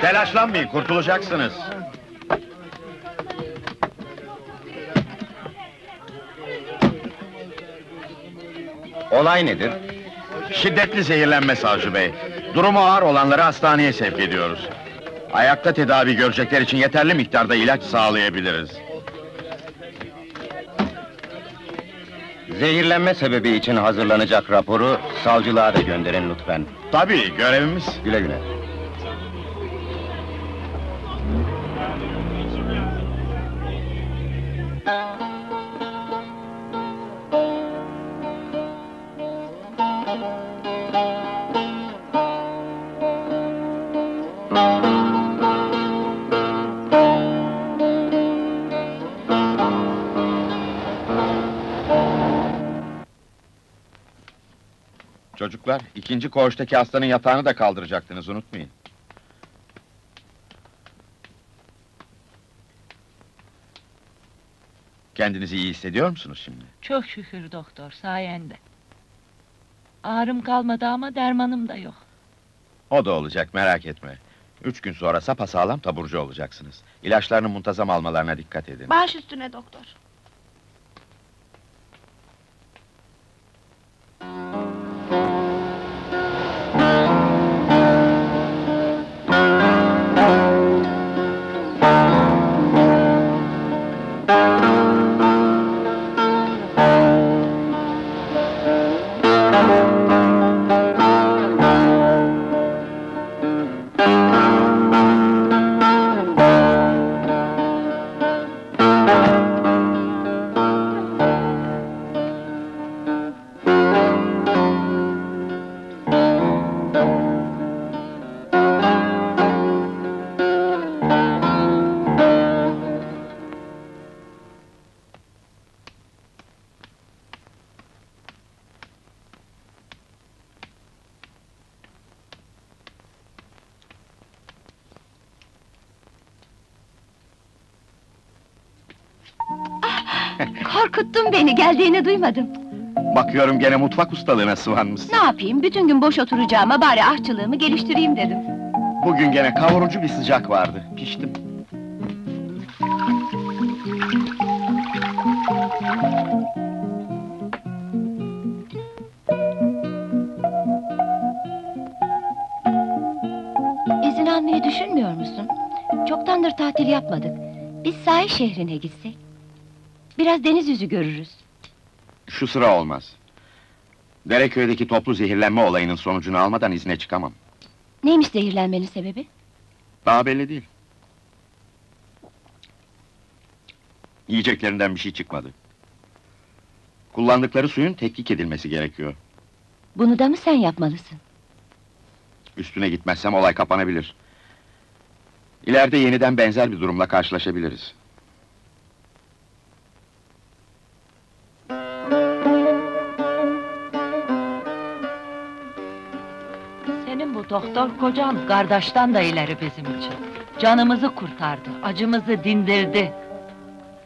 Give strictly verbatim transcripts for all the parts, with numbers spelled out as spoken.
Telaşlanmayın, kurtulacaksınız. Olay nedir? Şiddetli zehirlenme savcı bey. Durumu ağır olanları hastaneye sevk ediyoruz. Ayakta tedavi görecekler için yeterli miktarda ilaç sağlayabiliriz. Zehirlenme sebebi için hazırlanacak raporu savcılığa da gönderin lütfen. Tabii, görevimiz. Güle güle. Çocuklar, ikinci koğuştaki hastanın yatağını da kaldıracaktınız, unutmayın. Kendinizi iyi hissediyor musunuz şimdi? Çok şükür doktor, sayende. Ağrım kalmadı ama dermanım da yok. O da olacak, merak etme. Üç gün sonra sapasağlam taburcu olacaksınız. İlaçlarını muntazam almalarına dikkat edin. Baş üstüne doktor. Korkuttun beni, geldiğini duymadım. Bakıyorum gene mutfak ustalığına sıvanmışsın. Ne yapayım, bütün gün boş oturacağıma bari ahçılığımı geliştireyim dedim. Bugün gene kavurucu bir sıcak vardı, piştim. İzin almayı düşünmüyor musun? Çoktandır tatil yapmadık. Biz sahil şehrine gitsek. Biraz deniz yüzü görürüz. Şu sıra olmaz. Dereköy'deki toplu zehirlenme olayının sonucunu almadan izne çıkamam. Neymiş zehirlenmenin sebebi? Daha belli değil. Yiyeceklerinden bir şey çıkmadı. Kullandıkları suyun tetkik edilmesi gerekiyor. Bunu da mı sen yapmalısın? Üstüne gitmezsem olay kapanabilir. İleride yeniden benzer bir durumla karşılaşabiliriz. Doktor kocam, kardeşten de ileri bizim için. Canımızı kurtardı, acımızı dindirdi.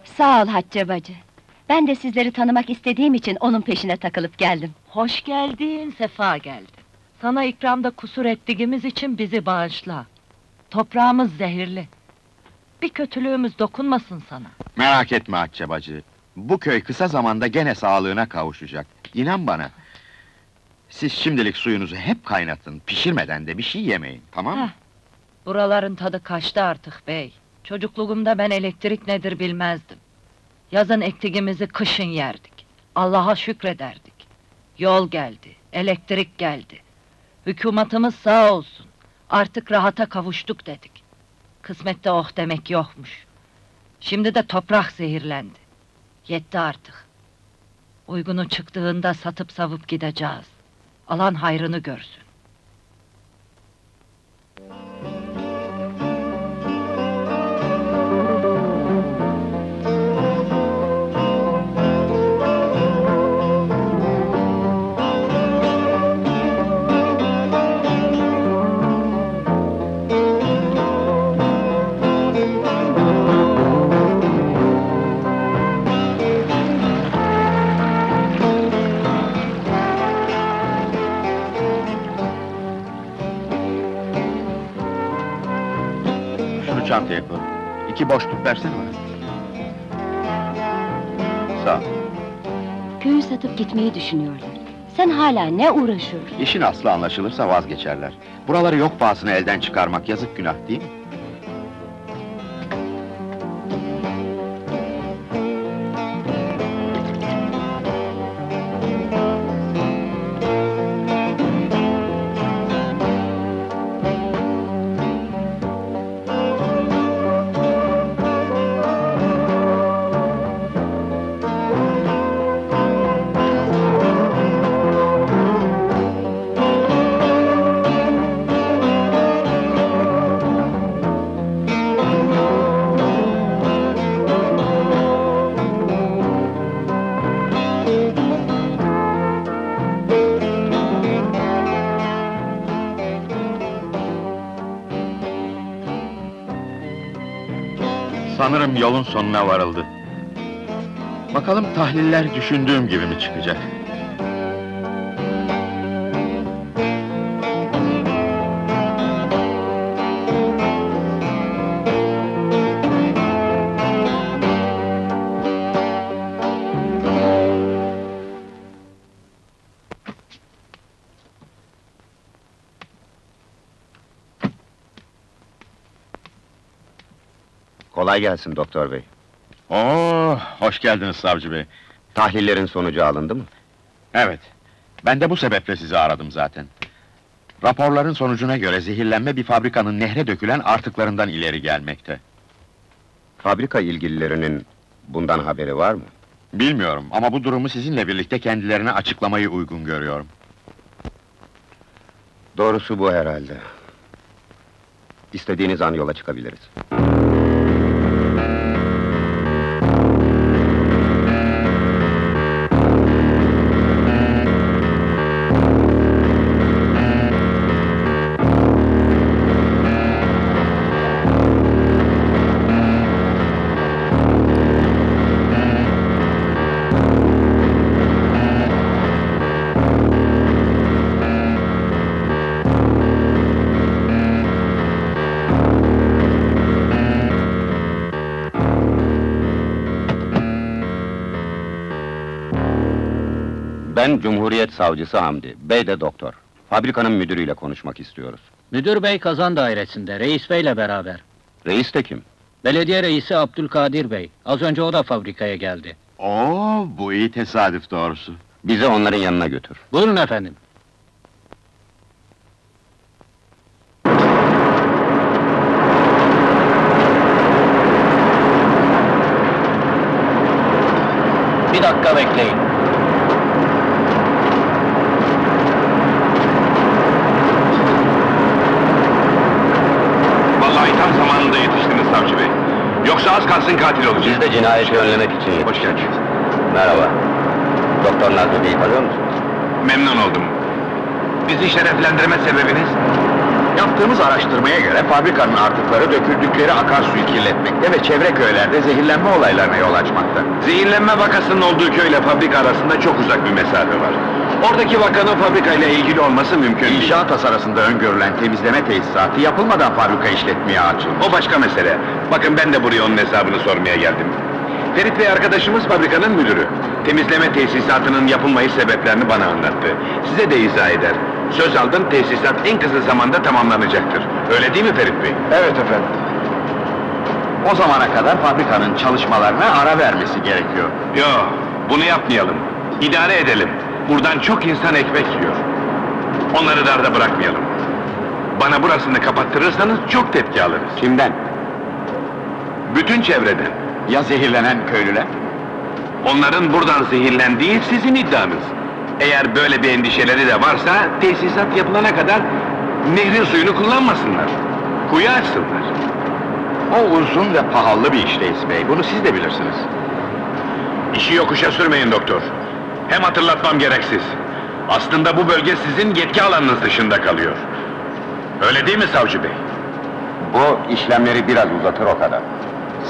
Sağ ol Hatice Bacı. Ben de sizleri tanımak istediğim için onun peşine takılıp geldim. Hoş geldin, sefa geldin. Sana ikramda kusur ettiğimiz için bizi bağışla. Toprağımız zehirli. Bir kötülüğümüz dokunmasın sana. Merak etme Hatice Bacı. Bu köy kısa zamanda gene sağlığına kavuşacak. İnan bana. Siz şimdilik suyunuzu hep kaynatın, pişirmeden de bir şey yemeyin, tamam mı? Heh. Buraların tadı kaçtı artık bey. Çocukluğumda ben elektrik nedir bilmezdim. Yazın ektiğimizi kışın yerdik. Allah'a şükrederdik. Yol geldi, elektrik geldi. Hükümetimiz sağ olsun. Artık rahata kavuştuk dedik. Kısmette oh demek yokmuş. Şimdi de toprak zehirlendi. Yetti artık. Uygunu çıktığında satıp savup gideceğiz. Alan hayrını görsün. Şunu çantaya koy. İki boş tüp versene bana. Sağ ol. Köyü satıp gitmeyi düşünüyorlar. Sen hala ne uğraşıyorsun? İşin aslı anlaşılırsa vazgeçerler. Buraları yok pahasına elden çıkarmak yazık günah değil mi? Sanırım yolun sonuna varıldı. Bakalım tahliller düşündüğüm gibi mi çıkacak? Kolay gelsin doktor bey. Oo, hoş geldiniz savcı bey. Tahlillerin sonucu alındı mı? Evet. Ben de bu sebeple sizi aradım zaten. Raporların sonucuna göre zehirlenme bir fabrikanın nehre dökülen artıklarından ileri gelmekte. Fabrika ilgililerinin bundan haberi var mı? Bilmiyorum ama bu durumu sizinle birlikte kendilerine açıklamayı uygun görüyorum. Doğrusu bu herhalde. İstediğiniz an yola çıkabiliriz. Ben Cumhuriyet Savcısı Hamdi, bey de doktor. Fabrikanın müdürüyle konuşmak istiyoruz. Müdür bey Kazan Dairesi'nde, reis beyle beraber. Reis de kim? Belediye Reisi Abdülkadir bey. Az önce o da fabrikaya geldi. Oo, bu iyi tesadüf doğrusu. Bizi onların yanına götür. Buyurun efendim. Bir dakika bekleyin. Katil olacak. Biz de cinayeti önlemek için yetiştik. Hoş geldiniz. Merhaba. Doktor Nazmi Bey'i tanıyor musunuz? Memnun oldum. Bizi şereflendirme sebebiniz? Yaptığımız araştırmaya göre fabrikanın artıkları döküldükleri akarsuyu kirletmekte ve çevre köylerde zehirlenme olaylarına yol açmakta. Zehirlenme vakasının olduğu köyle fabrika arasında çok uzak bir mesafe var. Oradaki vakanın fabrikayla ilgili olması mümkün değil. İnşaat tasarısında öngörülen temizleme tesisatı yapılmadan fabrika işletmeye açılmış. O başka mesele. Bakın ben de buraya onun hesabını sormaya geldim. Ferit Bey arkadaşımız fabrikanın müdürü. Temizleme tesisatının yapılmayı sebeplerini bana anlattı. Size de izah eder. Söz aldım, tesisat en kısa zamanda tamamlanacaktır. Öyle değil mi Ferit Bey? Evet efendim. O zamana kadar fabrikanın çalışmalarına ara vermesi gerekiyor. Yo, bunu yapmayalım. İdare edelim. Buradan çok insan ekmek yiyor. Onları darda bırakmayalım. Bana burasını kapattırırsanız çok tepki alırız. Kimden? Bütün çevreden. Ya zehirlenen köylüler? Onların buradan zehirlendiği sizin iddianız. Eğer böyle bir endişeleri de varsa, tesisat yapılana kadar nehrin suyunu kullanmasınlar. Kuyu açsınlar. O uzun ve pahalı bir iş reis bey, bunu siz de bilirsiniz. İşi yokuşa sürmeyin doktor. Hem hatırlatmam gereksiz. Aslında bu bölge sizin yetki alanınız dışında kalıyor. Öyle değil mi savcı bey? Bu işlemleri biraz uzatır o kadar.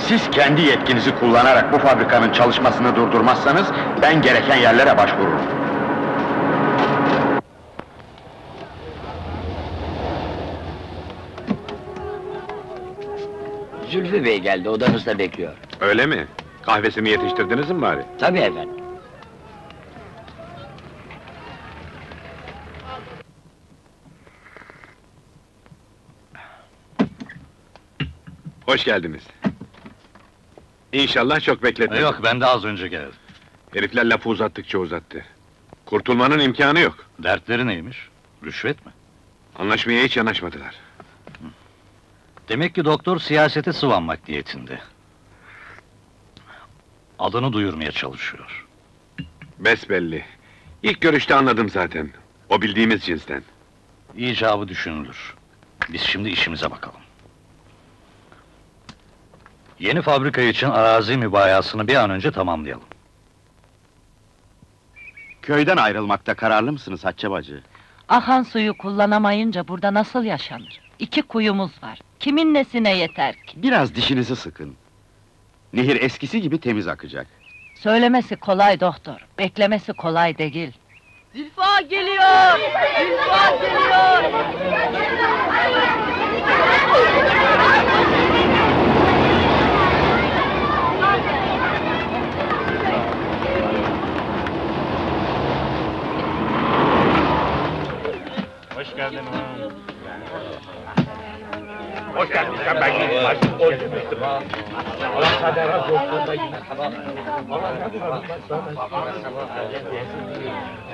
Siz kendi yetkinizi kullanarak bu fabrikanın çalışmasını durdurmazsanız, ben gereken yerlere başvururum. Zülfü Bey geldi, odanızda bekliyor. Öyle mi? Kahvesini yetiştirdiniz mi bari? Tabii efendim. Hoş geldiniz. İnşallah çok bekletmedim. Yok, ben de az önce geldim. Herifler lafı uzattıkça uzattı. Kurtulmanın imkanı yok. Dertleri neymiş? Rüşvet mi? Anlaşmaya hiç yanaşmadılar. Demek ki doktor siyasete sıvanmak niyetinde. Adını duyurmaya çalışıyor. Besbelli. İlk görüşte anladım zaten. O bildiğimiz cinsten. İcabı düşünülür. Biz şimdi işimize bakalım. Yeni fabrika için arazi mübayasını bir an önce tamamlayalım. Köyden ayrılmakta kararlı mısınız Hatice Bacı? Akan suyu kullanamayınca burada nasıl yaşanır? İki kuyumuz var. Kimin nesine yeter ki? Biraz dişinizi sıkın. Nehir eskisi gibi temiz akacak. Söylemesi kolay doktor, beklemesi kolay değil. Zülfa geliyor! Zülfa geliyor! Hoş geldin. Hoş geldin. Ben gidip başlık olmuştum. Allah kadar doktorda yine sabah.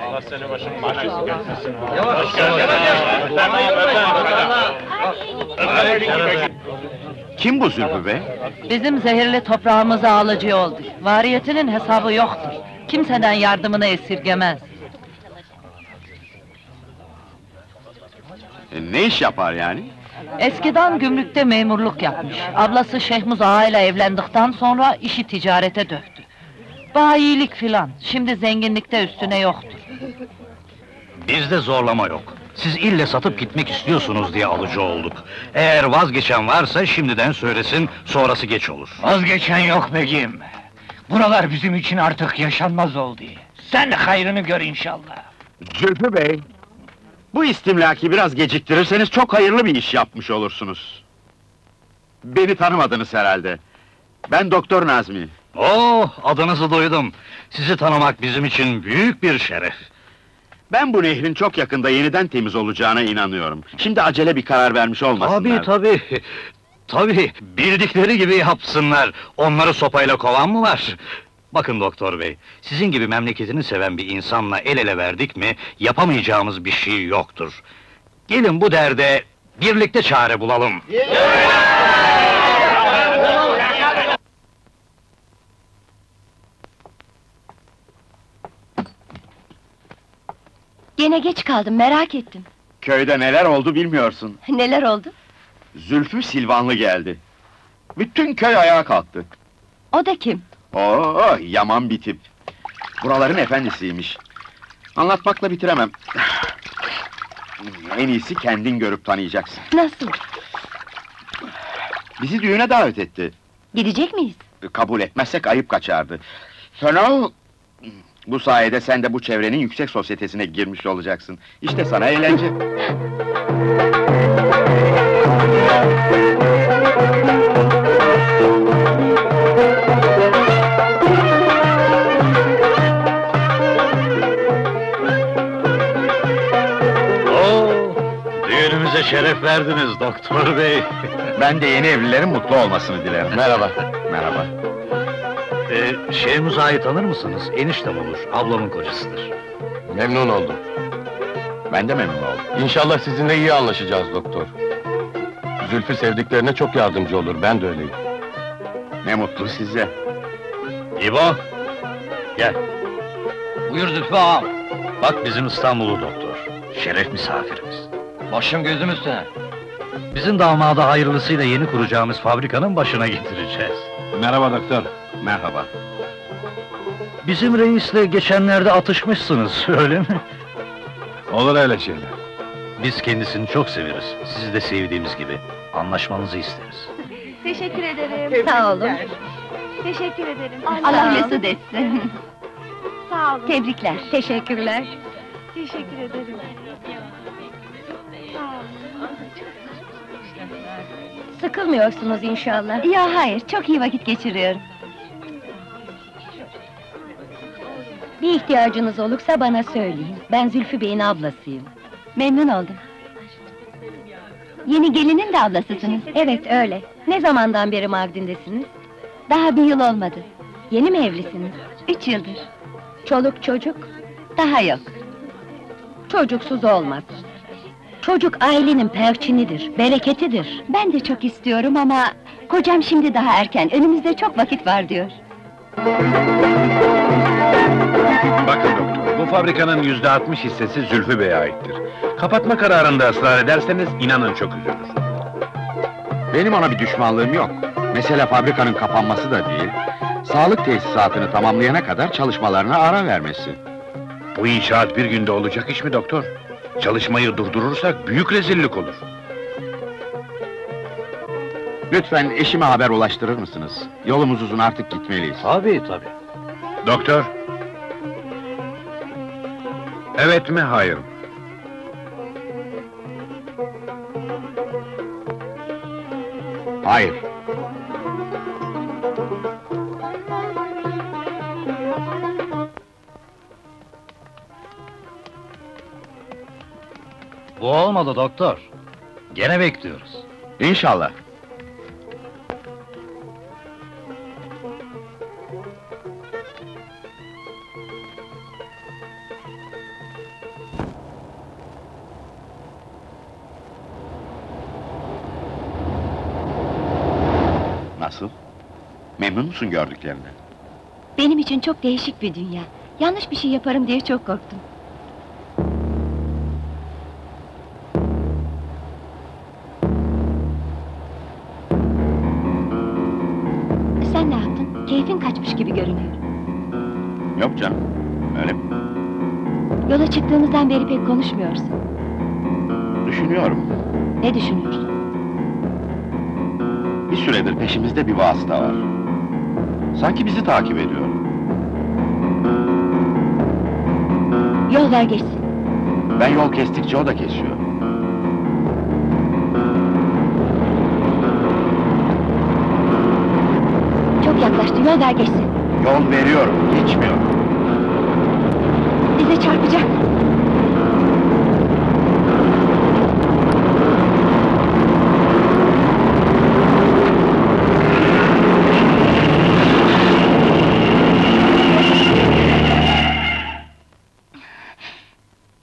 Allah seni başın başına getirsin. Hoş geldin. Kim bu Zülfü Bey? Bizim zehirli toprağımıza alıcı oldu. Variyetinin hesabı yoktur. Kimseden yardımını esirgemez. Ne iş yapar yani? Eskiden gümrükte memurluk yapmış. Ablası Şehmuz Ağa ile evlendikten sonra işi ticarete döktü. Bayilik filan, şimdi zenginlikte üstüne yoktur. Bizde zorlama yok. Siz ille satıp gitmek istiyorsunuz diye alıcı olduk. Eğer vazgeçen varsa şimdiden söylesin, sonrası geç olur. Vazgeçen yok begim. Buralar bizim için artık yaşanmaz oldu. Sen hayrını gör inşallah. Zülfü Bey! Bu istimlaki biraz geciktirirseniz çok hayırlı bir iş yapmış olursunuz. Beni tanımadınız herhalde. Ben Doktor Nazmi. Oh, adınızı duydum. Sizi tanımak bizim için büyük bir şeref. Ben bu nehrin çok yakında yeniden temiz olacağına inanıyorum. Şimdi acele bir karar vermiş olmasınlar. Tabii tabii. Tabii, bildikleri gibi yapsınlar. Onları sopayla kovan mı var? Bakın doktor bey, sizin gibi memleketini seven bir insanla el ele verdik mi, yapamayacağımız bir şey yoktur. Gelin bu derde birlikte çare bulalım. Gene geç kaldım, merak ettim. Köyde neler oldu bilmiyorsun. Neler oldu? Zülfü Silvanlı geldi. Bütün köy ayağa kalktı. O da kim? Oo, yaman bir tip. Buraların efendisiymiş. Anlatmakla bitiremem. En iyisi kendin görüp tanıyacaksın. Nasıl? Bizi düğüne davet etti. Gidecek miyiz? Kabul etmezsek ayıp kaçardı. Sonra bu sayede sen de bu çevrenin yüksek sosyetesine girmiş olacaksın. İşte sana eğlence. Şeref verdiniz doktor bey. Ben de yeni evlilerin mutlu olmasını dilerim. Merhaba. Merhaba. Ee, Şehmuz Ağa'yı tanır mısınız? Eniştem olur, ablamın kocasıdır. Memnun oldum. Ben de memnun oldum. İnşallah sizinle iyi anlaşacağız doktor. Zülfü sevdiklerine çok yardımcı olur, ben de öyleyim. Ne mutlu size. İbo, gel. Buyur Zülfü ağam. Bak bizim İstanbul'u doktor, şeref misafirimiz. Başım gözüm üstüne. Bizim damada hayırlısıyla yeni kuracağımız fabrikanın başına getireceğiz. Merhaba doktor. Merhaba. Bizim reisle geçenlerde atışmışsınız, öyle mi? Olur öyle şeyler. Biz kendisini çok severiz. Sizi de sevdiğimiz gibi. Anlaşmanızı isteriz. Teşekkür ederim. Sağ olun. Teşekkür ederim. Allah mesut etsin. Sağ olun. Tebrikler. Teşekkürler. Teşekkür ederim. Sıkılmıyorsunuz inşallah. Ya hayır, çok iyi vakit geçiriyorum. Bir ihtiyacınız olursa bana söyleyin. Ben Zülfü Bey'in ablasıyım. Memnun oldum. Yeni gelinin de ablasısınız. Evet, öyle. Ne zamandan beri Mardin'desiniz? Daha bir yıl olmadı. Yeni mi evlisiniz? Üç yıldır. Çoluk çocuk? Daha yok. Çocuksuz olmaz. Çocuk ailenin perçinidir, bereketidir. Ben de çok istiyorum ama kocam şimdi daha erken, önümüzde çok vakit var diyor. Bakın doktor, bu fabrikanın yüzde altmış hissesi Zülfü Bey'e aittir. Kapatma kararında ısrar ederseniz inanın çok üzülür. Benim ona bir düşmanlığım yok. Mesela fabrikanın kapanması da değil, sağlık tesisatını tamamlayana kadar çalışmalarına ara vermesi. Bu inşaat bir günde olacak iş mi doktor? Çalışmayı durdurursak büyük rezillik olur. Lütfen eşime haber ulaştırır mısınız? Yolumuz uzun, artık gitmeliyiz. Tabii tabii. Doktor. Evet mi, hayır mı? Hayır. Bu olmadı doktor. Gene bekliyoruz. İnşallah. Nasıl? Memnun musun gördüklerine? Benim için çok değişik bir dünya. Yanlış bir şey yaparım diye çok korktum. Gibi görünüyor. Yok canım, öyle mi? Yola çıktığımızdan beri pek konuşmuyorsun. Düşünüyorum. Ne düşünüyorsun? Bir süredir peşimizde bir vasıta var. Sanki bizi takip ediyor. Yol ver geçsin. Ben yol kestikçe o da kesiyor. Çok yaklaştı, yol ver geçsin. Yol veriyorum, geçmiyor. Bize çarpacak.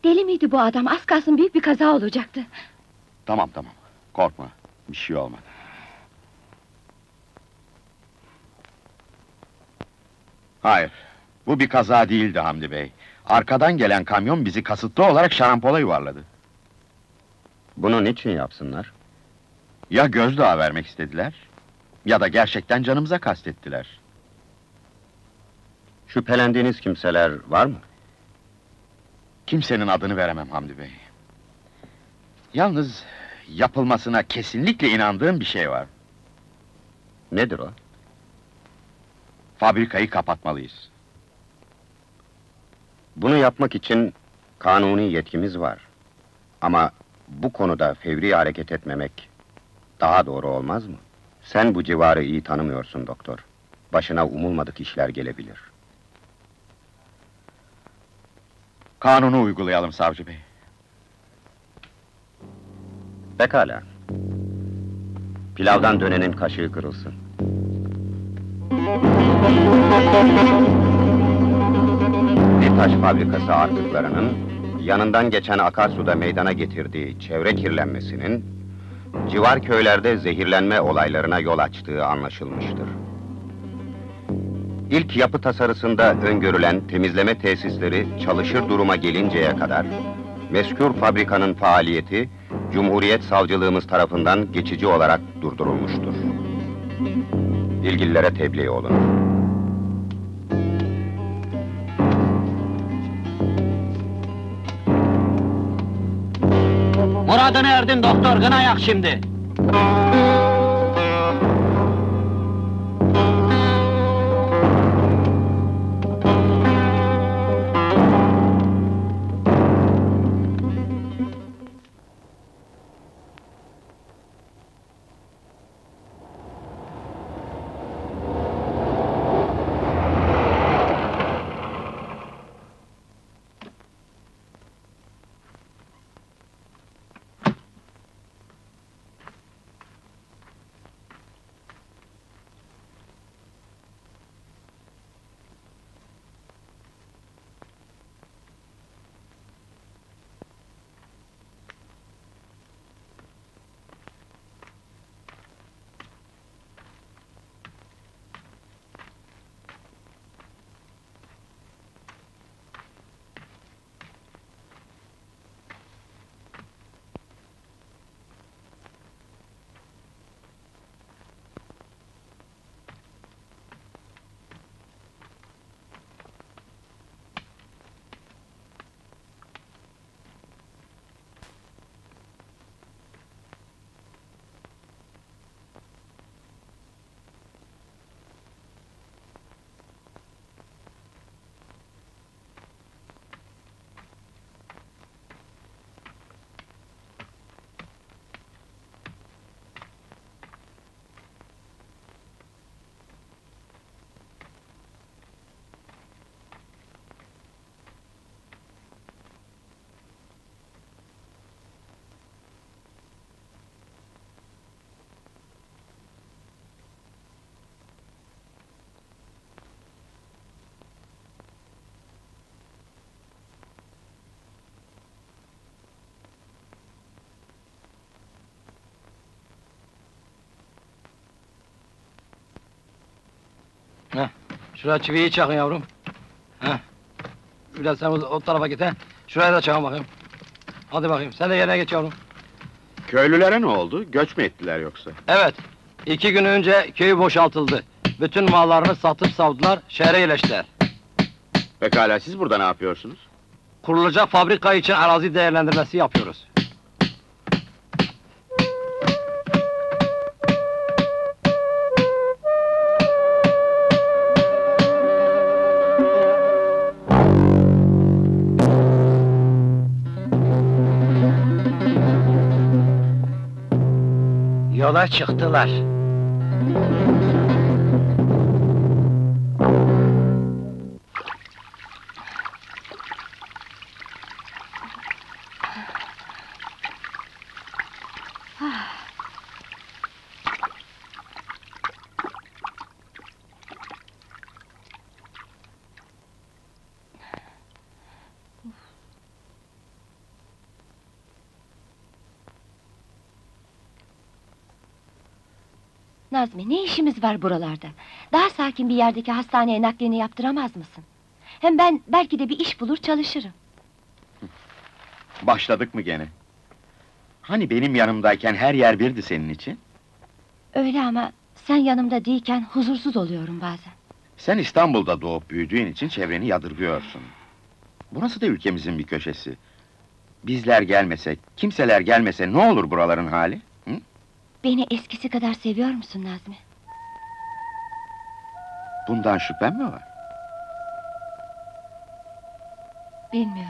Deli miydi bu adam? Az kalsın büyük bir kaza olacaktı. Tamam tamam, korkma. Bir şey olmadı. Hayır, bu bir kaza değildi Hamdi Bey. Arkadan gelen kamyon bizi kasıtlı olarak şarampola yuvarladı. Bunu niçin yapsınlar? Ya gözdağı vermek istediler, ya da gerçekten canımıza kastettiler. Şüphelendiğiniz kimseler var mı? Kimsenin adını veremem Hamdi Bey. Yalnız yapılmasına kesinlikle inandığım bir şey var. Nedir o? Fabrikayı kapatmalıyız. Bunu yapmak için kanuni yetkimiz var. Ama bu konuda fevri hareket etmemek daha doğru olmaz mı? Sen bu civarı iyi tanımıyorsun doktor. Başına umulmadık işler gelebilir. Kanunu uygulayalım savcı bey. Pekala. Pilavdan dönenin kaşığı kırılsın. Bir taş fabrikası artıklarının, yanından geçen akarsuda meydana getirdiği çevre kirlenmesinin, civar köylerde zehirlenme olaylarına yol açtığı anlaşılmıştır. İlk yapı tasarısında öngörülen temizleme tesisleri çalışır duruma gelinceye kadar, mezkür fabrikanın faaliyeti, Cumhuriyet Savcılığımız tarafından geçici olarak durdurulmuştur. İlgililere tebliğ olunur. Muradını erdin doktor, gına yak şimdi! Şuraya çiviyi çakın yavrum. Heh. Biraz sen o, o tarafa git he. Şuraya da çakın bakayım. Hadi bakayım, sen de yerine geç yavrum. Köylülere ne oldu? Göç mü ettiler yoksa? Evet. İki gün önce köyü boşaltıldı. Bütün mallarını satıp savdular, şehre yerleştiler. Pekala, siz burada ne yapıyorsunuz? Kurulacak fabrika için arazi değerlendirmesi yapıyoruz. Yola çıktılar. Nazmi, ne işimiz var buralarda? Daha sakin bir yerdeki hastaneye naklini yaptıramaz mısın? Hem ben belki de bir iş bulur çalışırım. Başladık mı gene? Hani benim yanımdayken her yer birdi senin için? Öyle ama sen yanımda değilken huzursuz oluyorum bazen. Sen İstanbul'da doğup büyüdüğün için çevreni yadırgıyorsun. Burası da ülkemizin bir köşesi. Bizler gelmese, kimseler gelmese ne olur buraların hali? Beni eskisi kadar seviyor musun Nazmi? Bundan şüphem mi var? Bilmiyorum.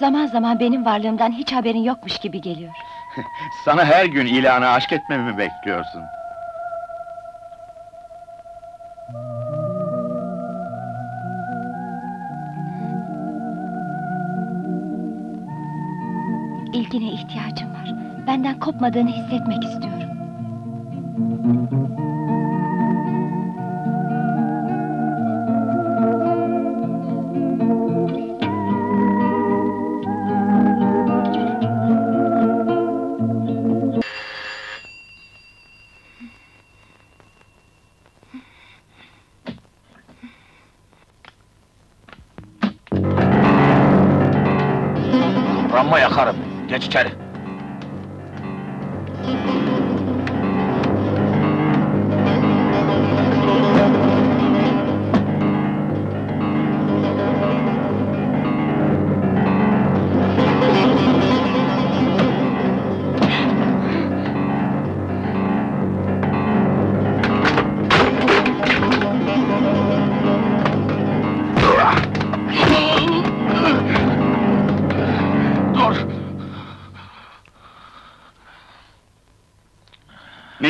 Zaman zaman benim varlığımdan hiç haberin yokmuş gibi geliyor. Sana her gün ilana aşk etmemi bekliyorsun. İlgine ihtiyacım var. Benden kopmadığını hissetmek istiyorum. Ramma yakarım. Geç içeri.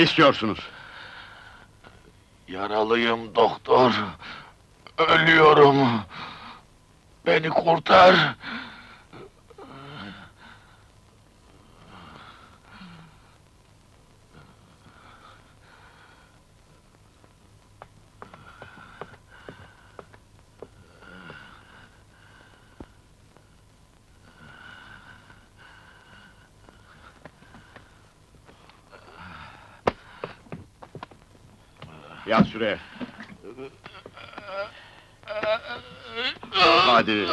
İstiyorsunuz? Yaralıyım doktor. Ölüyorum. Beni kurtar. Yat şuraya. Hadi.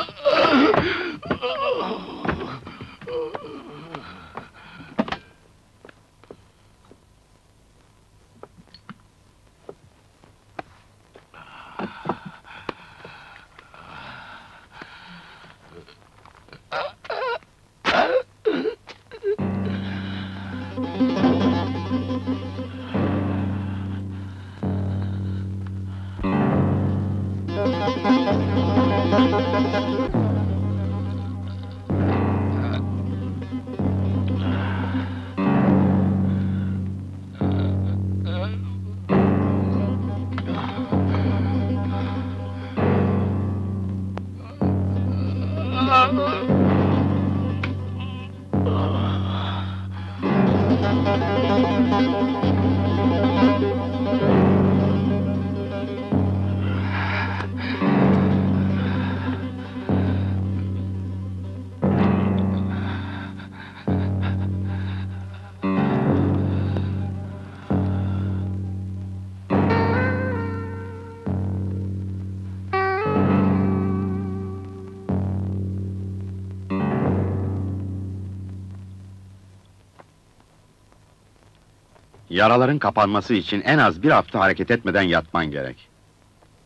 Yaraların kapanması için en az bir hafta hareket etmeden yatman gerek.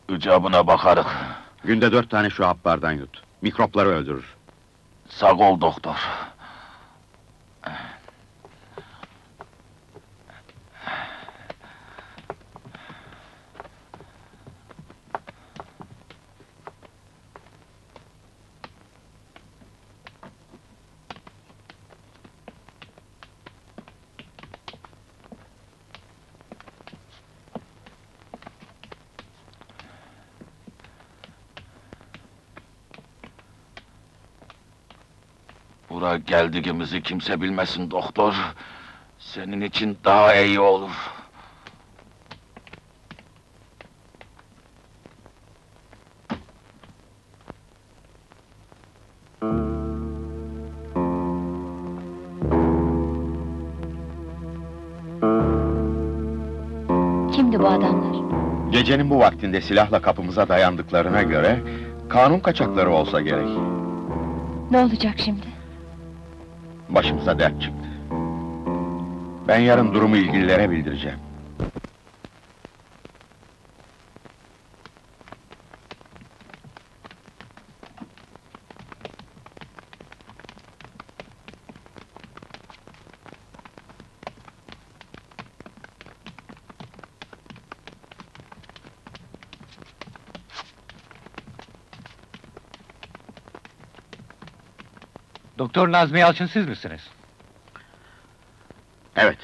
İcabına bakarız. Günde dört tane şu haplardan yut. Mikropları öldürür. Sağ ol doktor. Geldiğimizi kimse bilmesin doktor. Senin için daha iyi olur. Kimdi bu adamlar? Gecenin bu vaktinde silahla kapımıza dayandıklarına göre kanun kaçakları olsa gerek. Ne olacak şimdi? Başımıza dert çıktı. Ben yarın durumu ilgililere bildireceğim. Doktor Nazmi Yalçın siz misiniz? Evet.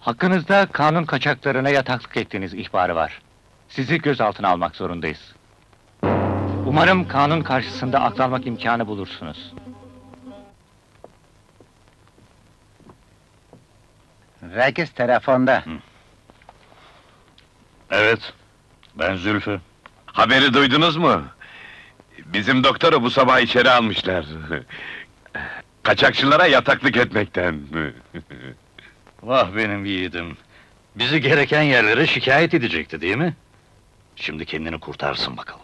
Hakkınızda kanun kaçaklarına yataklık ettiğiniz ihbarı var. Sizi gözaltına almak zorundayız. Umarım kanun karşısında aklanmak imkanı bulursunuz. Reis telefonda. Hı. Evet, ben Zülfü. Haberi duydunuz mu? Bizim doktoru bu sabah içeri almışlar. Kaçakçılara yataklık etmekten. Vah benim yiğidim. Bizi gereken yerlere şikayet edecekti değil mi? Şimdi kendini kurtarsın bakalım.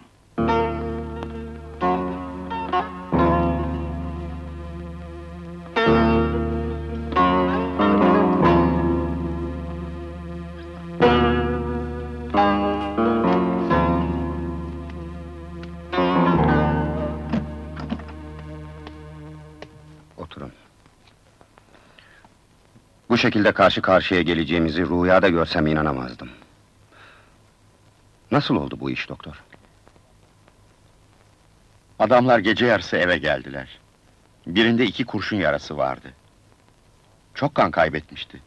Bu şekilde karşı karşıya geleceğimizi rüyada görsem inanamazdım. Nasıl oldu bu iş doktor? Adamlar gece yarısı eve geldiler. Birinde iki kurşun yarası vardı. Çok kan kaybetmişti.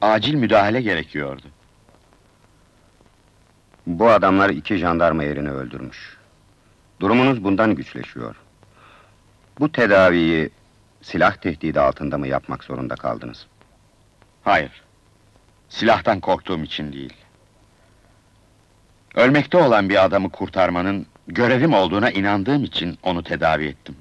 Acil müdahale gerekiyordu. Bu adamlar iki jandarma yerini öldürmüş. Durumunuz bundan güçleşiyor. Bu tedaviyi silah tehdidi altında mı yapmak zorunda kaldınız? Hayır, silahtan korktuğum için değil. Ölmekte olan bir adamı kurtarmanın görevim olduğuna inandığım için onu tedavi ettim.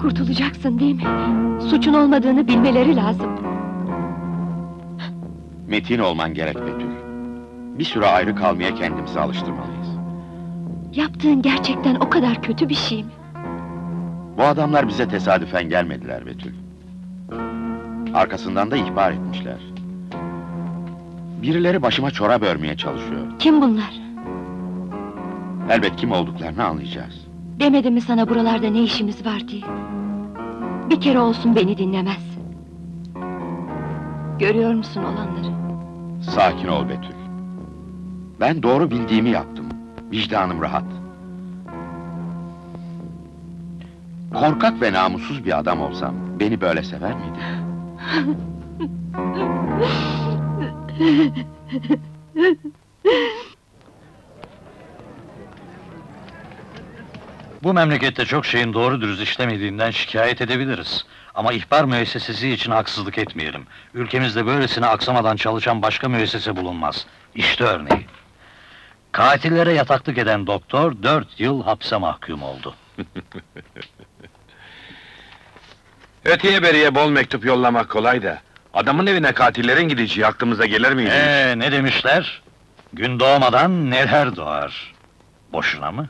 Kurtulacaksın değil mi? Suçun olmadığını bilmeleri lazım. Metin olman gerek Betül. Bir süre ayrı kalmaya kendimizi alıştırmalıyız. Yaptığın gerçekten o kadar kötü bir şey mi? Bu adamlar bize tesadüfen gelmediler Betül. Arkasından da ihbar etmişler. Birileri başıma çorap örmeye çalışıyor. Kim bunlar? Elbet kim olduklarını anlayacağız. Demedim mi sana buralarda ne işimiz var diye? Bir kere olsun beni dinlemez. Görüyor musun olanları? Sakin ol Betül. Ben doğru bildiğimi yaptım. Vicdanım rahat. Korkak ve namussuz bir adam olsam beni böyle sever miydi? Bu memlekette çok şeyin doğru dürüst işlemediğinden şikayet edebiliriz. Ama ihbar müessesesi için haksızlık etmeyelim. Ülkemizde böylesine aksamadan çalışan başka müessese bulunmaz. İşte örneği. Katillere yataklık eden doktor dört yıl hapse mahkum oldu. Öteye beriye bol mektup yollamak kolay da Adamın evine katillerin gideceği aklımıza gelir miydi? Ee, ne demişler? Gün doğmadan neler doğar? Boşuna mı?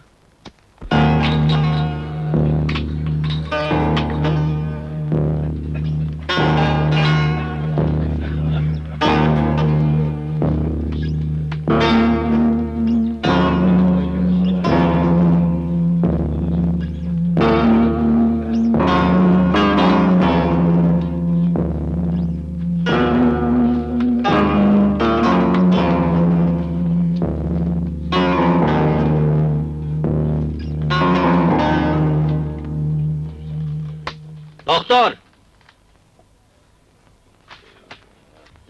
Doktor!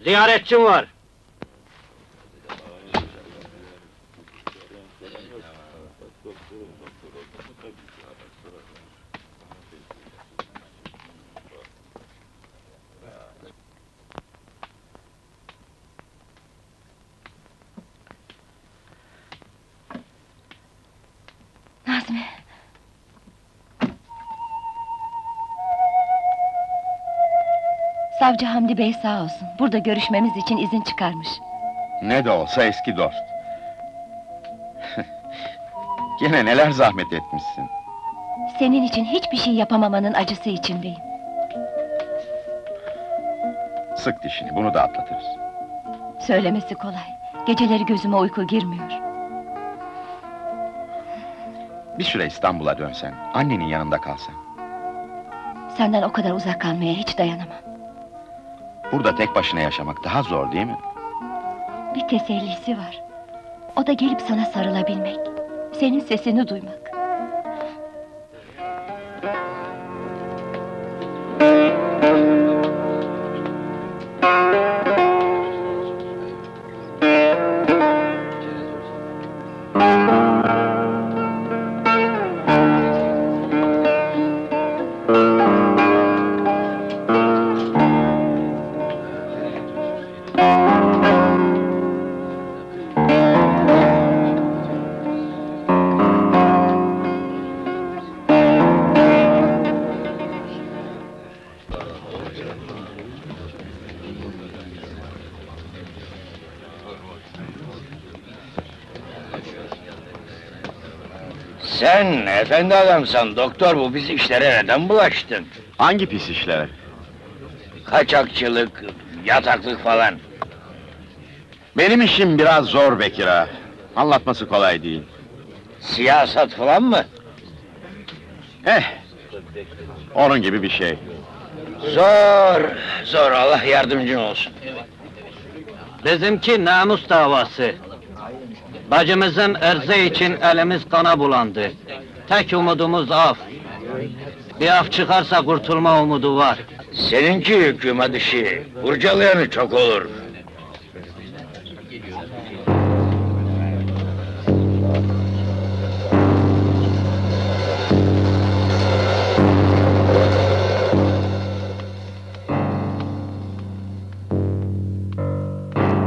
Ziyaretçim var. Nazmi! Savcı Hamdi Bey sağ olsun, burada görüşmemiz için izin çıkarmış. Ne de olsa eski dost. Gene neler zahmet etmişsin. Senin için hiçbir şey yapamamanın acısı içindeyim. Sık dişini, bunu da atlatırız. Söylemesi kolay, geceleri gözüme uyku girmiyor. Bir süre İstanbul'a dönsen, annenin yanında kalsan. Senden o kadar uzak kalmaya hiç dayanamam. Burada tek başına yaşamak daha zor değil mi? Bir tesellisi var. O da gelip sana sarılabilmek. Senin sesini duymak. Sen efendi adamsan doktor, bu pis işlere neden bulaştın? Hangi pis işlere? Kaçakçılık, yataklık falan. Benim işim biraz zor Bekir ağa. Anlatması kolay değil. Siyaset falan mı? Eh, onun gibi bir şey. Zor, zor, Allah yardımcın olsun. Bizimki namus davası. Bacımızın ırzı için elimiz kana bulandı. Tek umudumuz af. Bir af çıkarsa kurtulma umudu var. Seninki hükümet işi, kurcalayanı çok olur.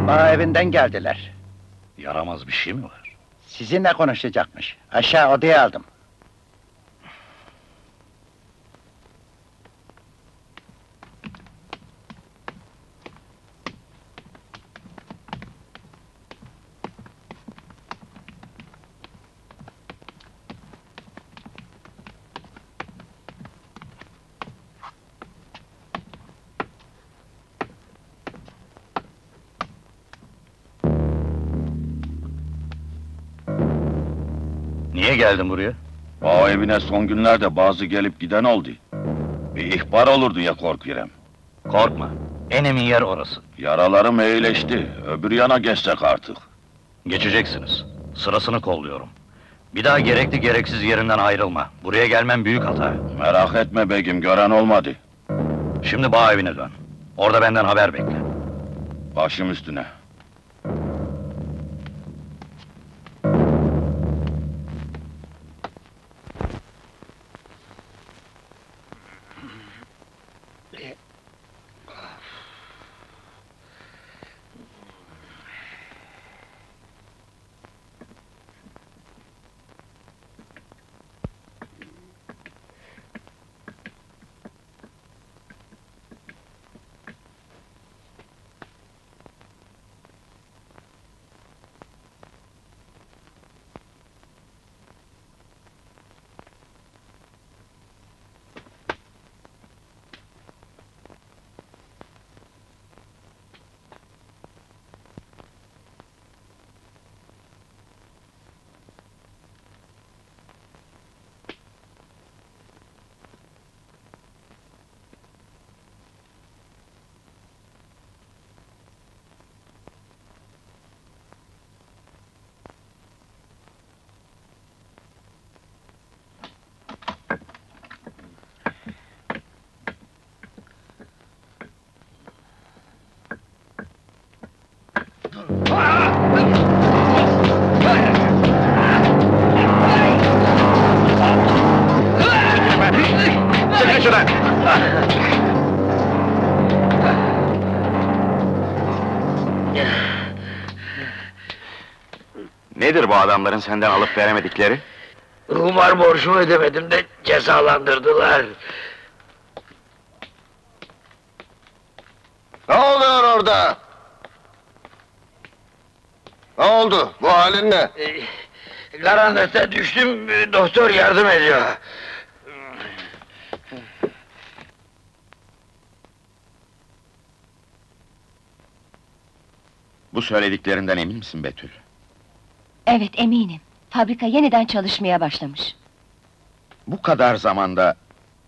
Bana evinden geldiler. Yaramaz bir şey mi var? Sizinle konuşacakmış. Aşağı odaya aldım. Niye geldin buraya? Aa, evine son günlerde bazı gelip giden oldu. Bir ihbar olurdu ya korkuyorum. Korkma, enemin yer orası. Yaralarım iyileşti, öbür yana geçsek artık. Geçeceksiniz, sırasını kolluyorum. Bir daha gerekli gereksiz yerinden ayrılma, buraya gelmen büyük hata. Merak etme begim, gören olmadı. Şimdi bağ evine dön, orada benden haber bekle. Başım üstüne. Çekil şuradan! Nedir bu adamların senden alıp veremedikleri? Kumar borcumu ödemedim de cezalandırdılar. Ne oluyor orada? Ne oldu? Bu halin ne? E, karanlıkta düştüm, doktor yardım ediyor. Bu söylediklerinden emin misin Betül? Evet, eminim. Fabrika yeniden çalışmaya başlamış. Bu kadar zamanda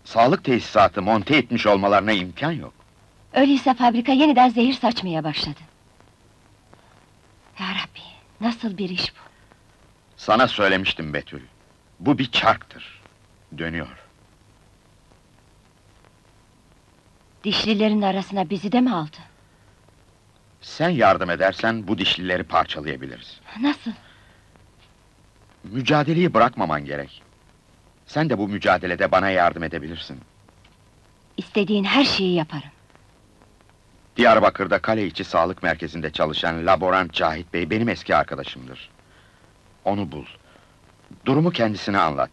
sağlık tesisatı monte etmiş olmalarına imkan yok. Öyleyse fabrika yeniden zehir saçmaya başladı. Ya Rabbi, nasıl bir iş bu? Sana söylemiştim Betül. Bu bir çarktır. Dönüyor. Dişlilerin arasına bizi de mi aldı? Sen yardım edersen bu dişlileri parçalayabiliriz. Nasıl? Mücadeleyi bırakmaman gerek. Sen de bu mücadelede bana yardım edebilirsin. İstediğin her şeyi yaparım. Diyarbakır'da kale içi sağlık merkezinde çalışan Laborant Cahit Bey benim eski arkadaşımdır. Onu bul. Durumu kendisine anlat.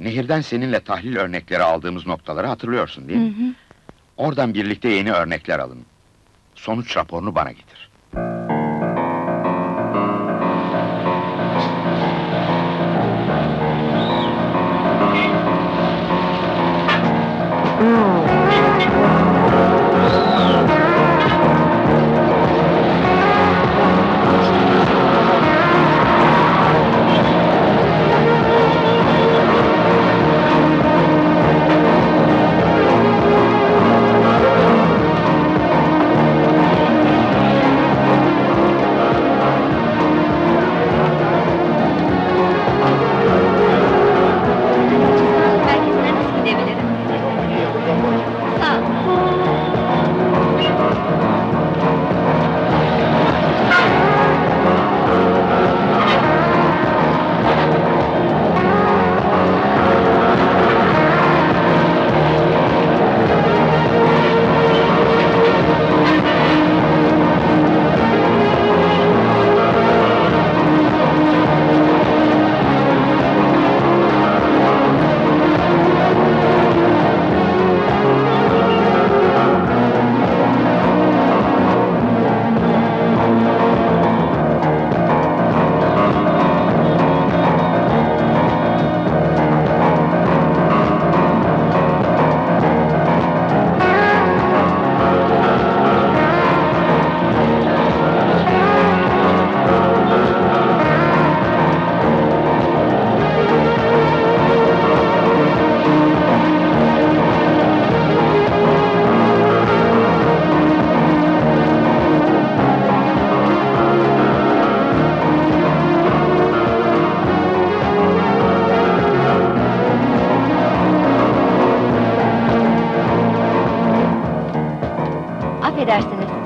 Nehirden seninle tahlil örnekleri aldığımız noktaları hatırlıyorsun değil mi? Hı hı. Oradan birlikte yeni örnekler alın. Sonuç raporunu bana getir.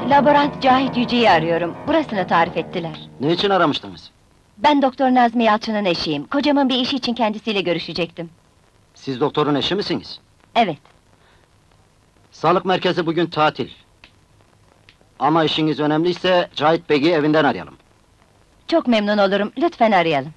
Laborant Cahit Yüce'yi arıyorum, burasını tarif ettiler. Ne için aramıştınız? Ben Doktor Nazmi Yalçın'ın eşiyim, kocamın bir işi için kendisiyle görüşecektim. Siz doktorun eşi misiniz? Evet. Sağlık merkezi bugün tatil. Ama işiniz önemliyse, Cahit Bey'i evinden arayalım. Çok memnun olurum, lütfen arayalım.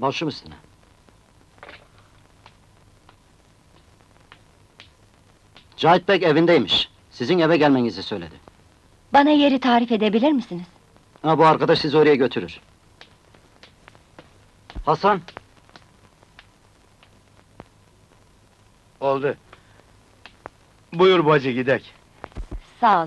Başım üstüne. Cahit Bey evindeymiş. Sizin eve gelmenizi söyledi. Bana yeri tarif edebilir misiniz? Ha, bu arkadaş sizi oraya götürür. Hasan! Oldu. Buyur bacı, gidek. Sağ ol.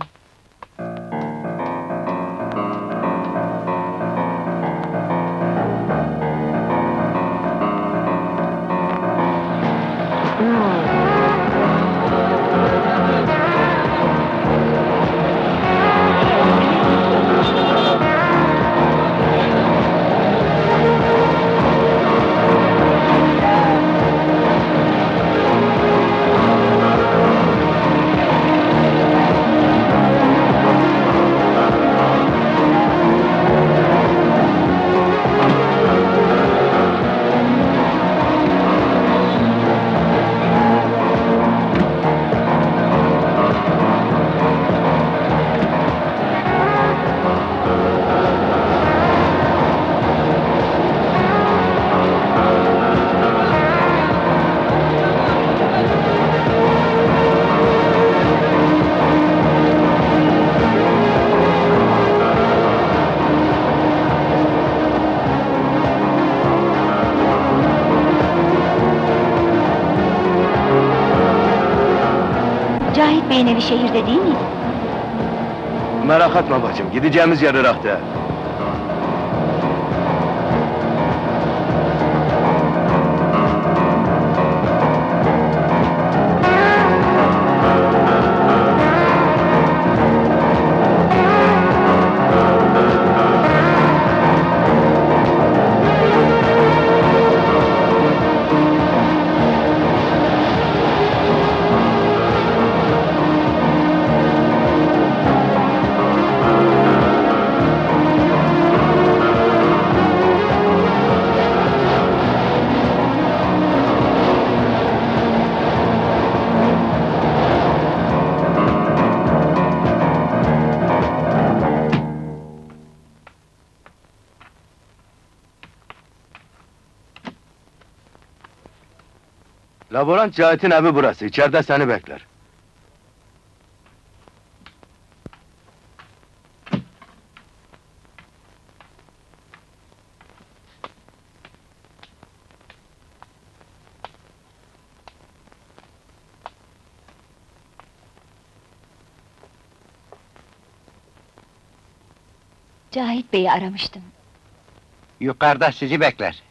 Bey'in evi şehirde değil miydi? Merak etme bacım, gideceğimiz yer Irak'ta. Laborant Cahit'in evi burası, içeride seni bekler. Cahit Bey'i aramıştım. Yukarıda sizi bekler.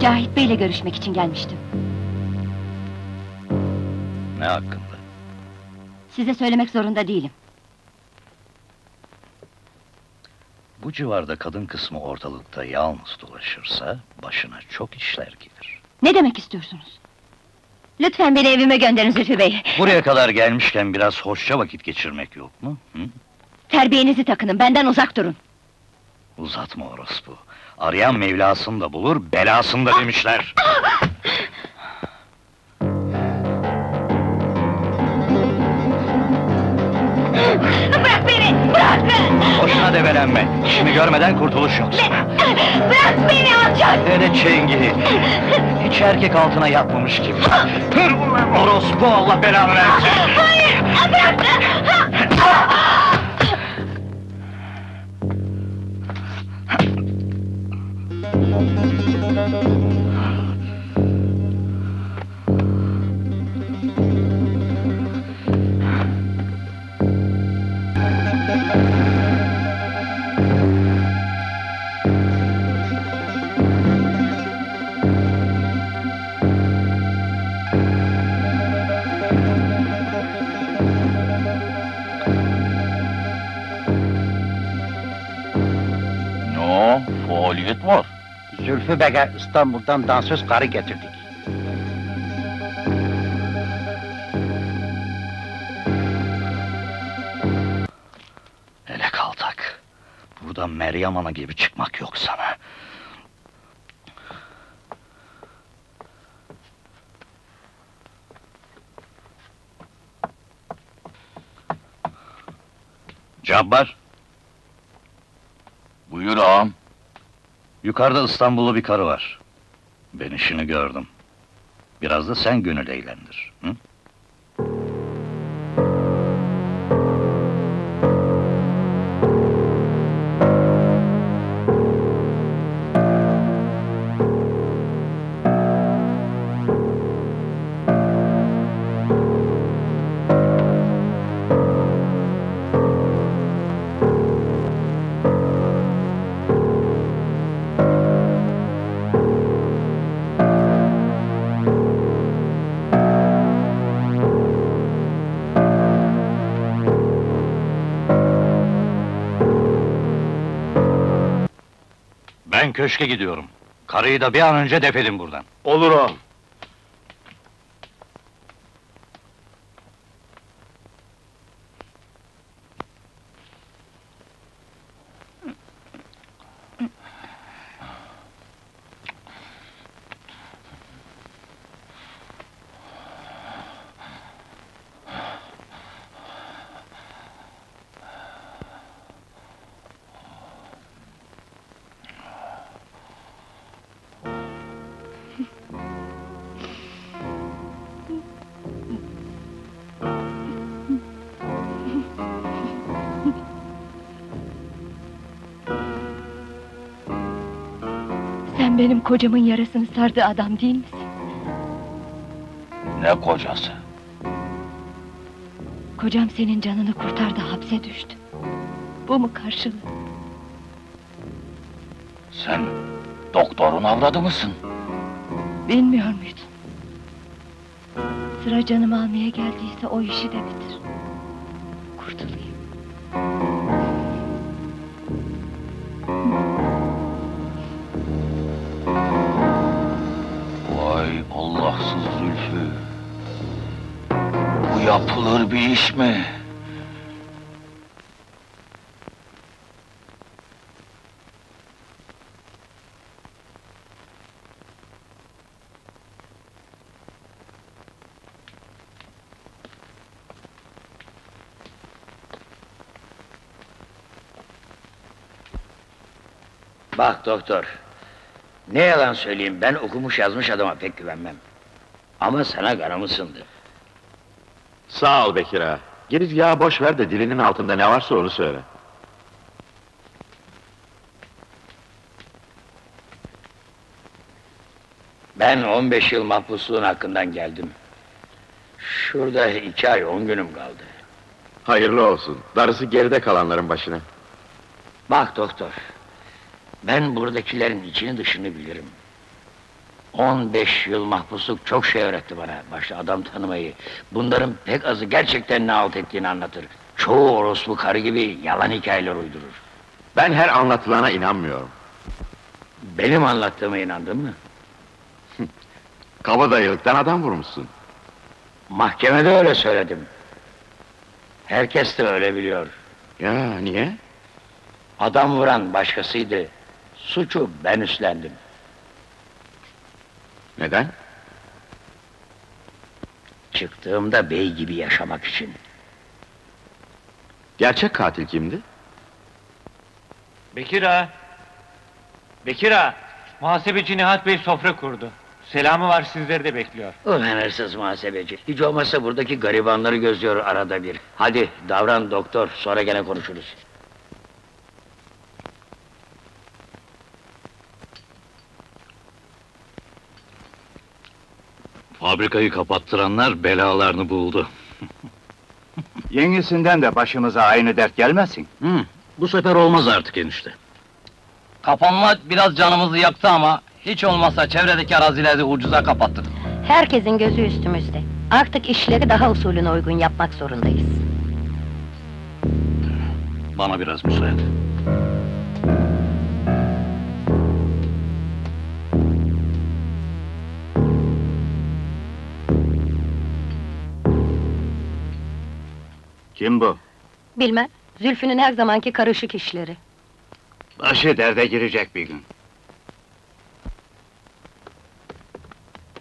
Cahit Bey'le görüşmek için gelmiştim. Ne hakkında? Size söylemek zorunda değilim. Bu civarda kadın kısmı ortalıkta yalnız dolaşırsa başına çok işler gelir. Ne demek istiyorsunuz? Lütfen beni evime gönderin Zülfü Bey. Buraya kadar gelmişken biraz hoşça vakit geçirmek yok mu? Hı? Terbiyenizi takının, benden uzak durun. Uzatma orospu. Arayan mevlasını da bulur, belasını da demişler. Bırak beni! Bırak! Boşuna debelenme! İşini görmeden kurtuluş yok. Bırak beni alçak! Dene çengini! Hiç erkek altına yatmamış gibi. Hır ulan orospu, Allah belanı versin! Hayır! Bırak! No, faaliyet var. Zülfü Bey'e İstanbul'dan dansöz karı getirdik. Hele kaltak! Buradan Meryem Ana gibi çıkmak yok sana! Cabbar! Buyur ağam! Yukarıda İstanbullu bir karı var. Ben işini gördüm. Biraz da sen gönül eğlendir. Hı? Ben köşke gidiyorum. Karıyı da bir an önce def edin buradan. Olur o. Sen benim kocamın yarasını sardığı adam değil misin? Ne kocası? Kocam senin canını kurtardı, hapse düştü. Bu mu karşılığı? Sen doktorun avladı mısın? Bilmiyor muydun? Sıra canımı almaya geldiyse o işi de bitir. Kurtulayım. Vay Allahsız Zülfü! Bu yapılır bir iş mi? Bak doktor, ne yalan söyleyeyim, ben okumuş yazmış adama pek güvenmem. Ama sana garamı sındı. Sağ ol Bekir ağa, girizgahı boş ver de dilinin altında ne varsa onu söyle. Ben on beş yıl mahpusluğun hakkından geldim. Şurada iki ay on günüm kaldı. Hayırlı olsun, darısı geride kalanların başına. Bak doktor, ben buradakilerin içini dışını bilirim. on beş yıl mahpusluk çok şey öğretti bana. Başta adam tanımayı, bunların pek azı gerçekten ne halt ettiğini anlatır. Çoğu orospu karı gibi yalan hikayeler uydurur. Ben her anlatılana inanmıyorum. Benim anlattığıma inandın mı? Kabadayılıktan adam vurmuşsun. Mahkemede öyle söyledim. Herkes de öyle biliyor. Ya niye? Adam vuran başkasıydı. Suçu ben üstlendim. Neden? Çıktığımda bey gibi yaşamak için. Gerçek katil kimdi? Bekir ağa! Bekir ağa! Muhasebeci Nihat bey sofra kurdu. Selamı var, sizleri de bekliyor. Ulan hırsız muhasebeci! Hiç olmazsa buradaki garibanları gözlüyor arada bir. Hadi davran doktor, sonra gene konuşuruz. Fabrikayı kapattıranlar belalarını buldu. Yengesinden de başımıza aynı dert gelmesin. Hı, bu sefer olmaz artık enişte. Kapanma biraz canımızı yaktı ama hiç olmazsa çevredeki arazileri ucuza kapattık. Herkesin gözü üstümüzde. Artık işleri daha usulüne uygun yapmak zorundayız. Bana biraz müsaade. Kim bu? Bilmem, Zülfü'nün her zamanki karışık işleri. Başı derde girecek bir gün.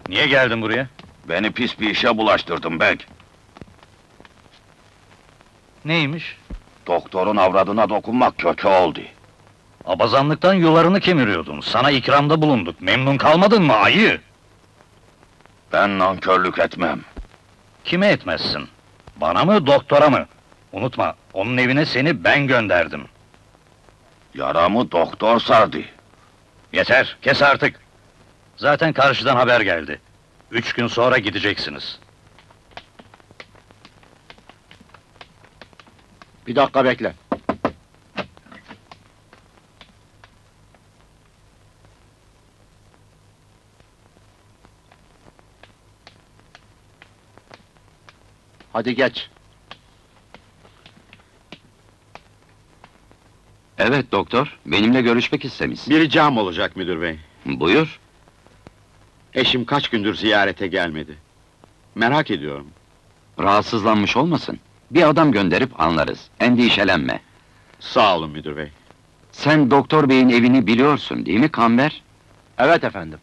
Niye geldin buraya? Beni pis bir işe bulaştırdın Bek. Neymiş? Doktorun avradına dokunmak kötü oldu. Abazanlıktan yularını kemiriyordun, sana ikramda bulunduk, memnun kalmadın mı ayı? Ben nankörlük etmem. Kime etmezsin? Bana mı, doktora mı? Unutma, onun evine seni ben gönderdim. Yaramı doktor sardı. Yeter, kes artık! Zaten karşıdan haber geldi. Üç gün sonra gideceksiniz. Bir dakika bekle. Hadi geç. Evet doktor, benimle görüşmek istemiş. Bir ricam olacak müdür bey. Buyur. Eşim kaç gündür ziyarete gelmedi. Merak ediyorum. Rahatsızlanmış olmasın? Bir adam gönderip anlarız, endişelenme. Sağ olun müdür bey. Sen doktor beyin evini biliyorsun değil mi Kamber? Evet efendim.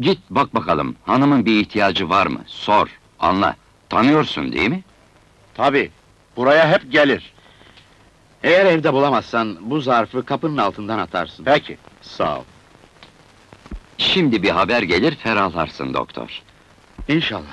Git bak bakalım, hanımın bir ihtiyacı var mı? Sor, anla. Tanıyorsun değil mi? Tabii, buraya hep gelir. Eğer evde bulamazsan, bu zarfı kapının altından atarsın. Peki, sağ ol. Şimdi bir haber gelir, ferahlarsın doktor. İnşallah.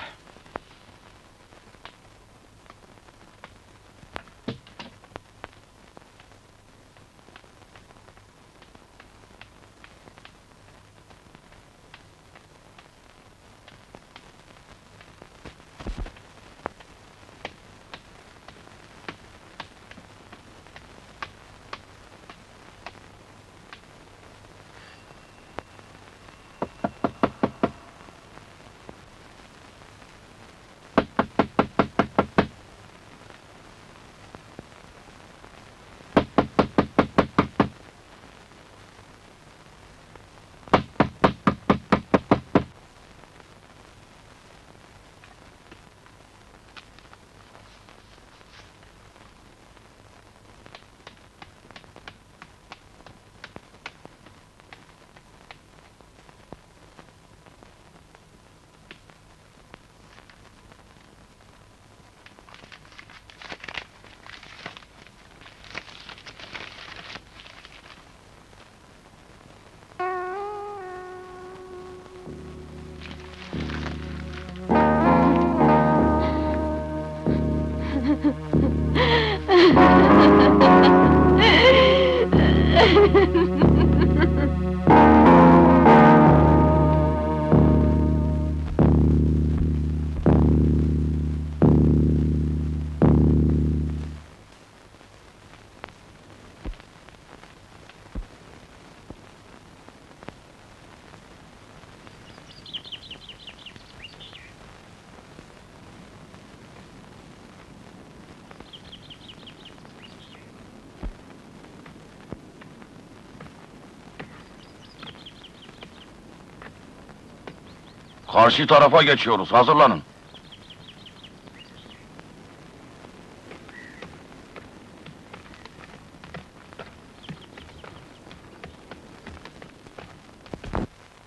Karşı tarafa geçiyoruz, hazırlanın.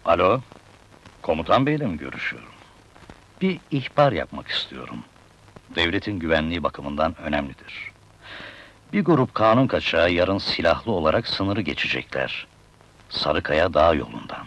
Alo, komutan beyle mi görüşüyorum? Bir ihbar yapmak istiyorum. Devletin güvenliği bakımından önemlidir. Bir grup kanun kaçağı yarın silahlı olarak sınırı geçecekler. Sarıkaya Dağ yolundan.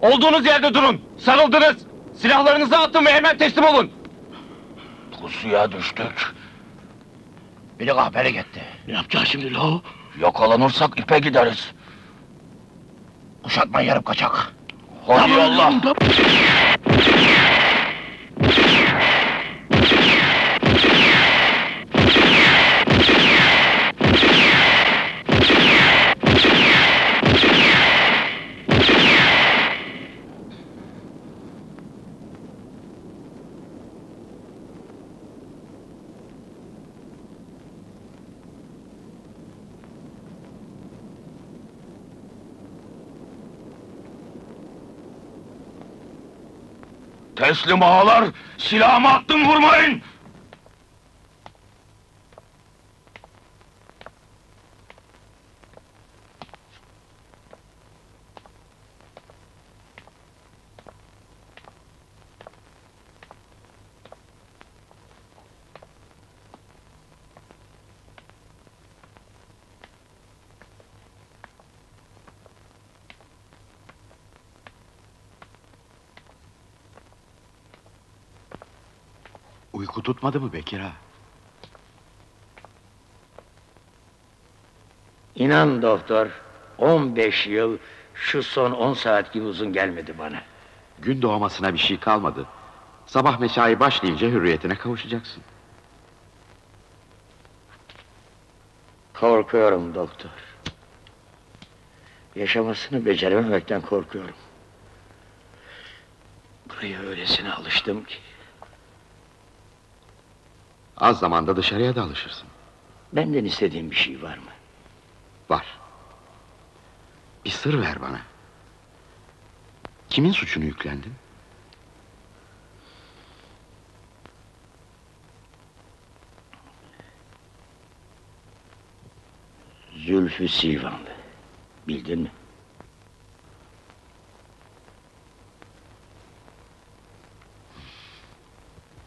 Olduğunuz yerde durun! Sarıldınız! Silahlarınızı atın ve hemen teslim olun! Pusuya düştük. Biri kahperi gitti. Ne yapacağız şimdi la? Yakalanırsak ipe gideriz. Kuşatma yarıp kaçak. Hadi yallah! Teslim ağalar, silahımı attım, vurmayın! Uyku tutmadı mı Bekir ha? İnan doktor, on beş yıl şu son on saat gibi uzun gelmedi bana. Gün doğmasına bir şey kalmadı. Sabah mesai başlayınca hürriyetine kavuşacaksın. Korkuyorum doktor. Yaşamasını becerememekten korkuyorum. Buraya öylesine alıştım ki. Az zamanda dışarıya da alışırsın. Benden istediğin bir şey var mı? Var. Bir sır ver bana. Kimin suçunu yüklendin? Zülfü Silvanlı. Bildin mi?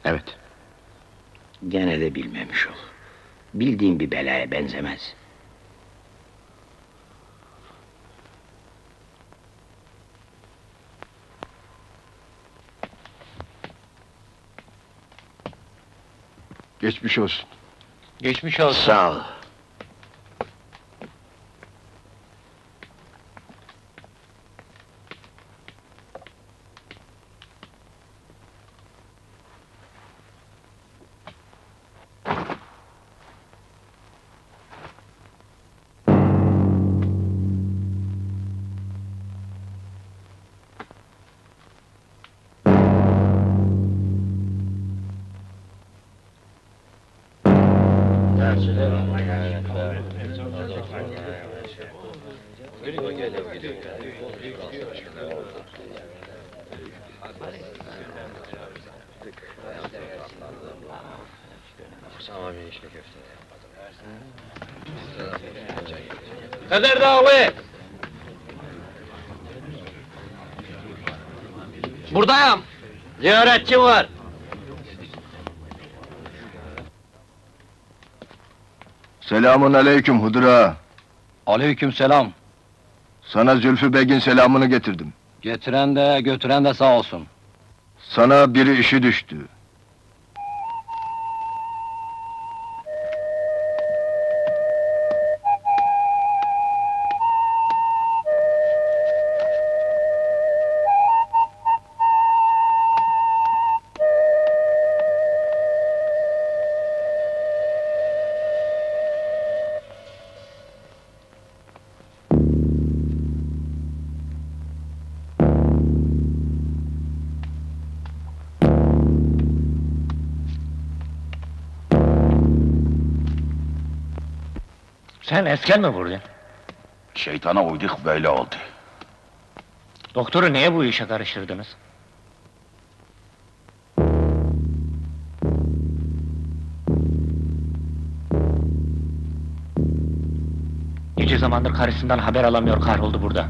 Evet. Gene de bilmemiş ol. Bildiğin bir belaya benzemez. Geçmiş olsun. Geçmiş olsun. Sağ ol. Kader Dağı! Buradayım! Ziyaretçim var! Selamun aleyküm Hıdır ağa! Aleyküm selam! Sana Zülfü Beg'in selamını getirdim. Getiren de götüren de sağ olsun. Sana biri işi düştü. Sen esken mi vurdun? Şeytana uyduk, böyle oldu. Doktoru niye bu işe karıştırdınız? Nice zamandır karısından haber alamıyor, kahroldu burada.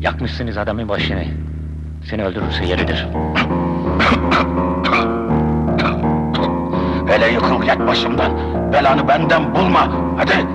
Yakmışsınız adamın başını. Seni öldürürse yeridir. Hele yıkıl git başımdan. Belanı benden bulma. Hadi.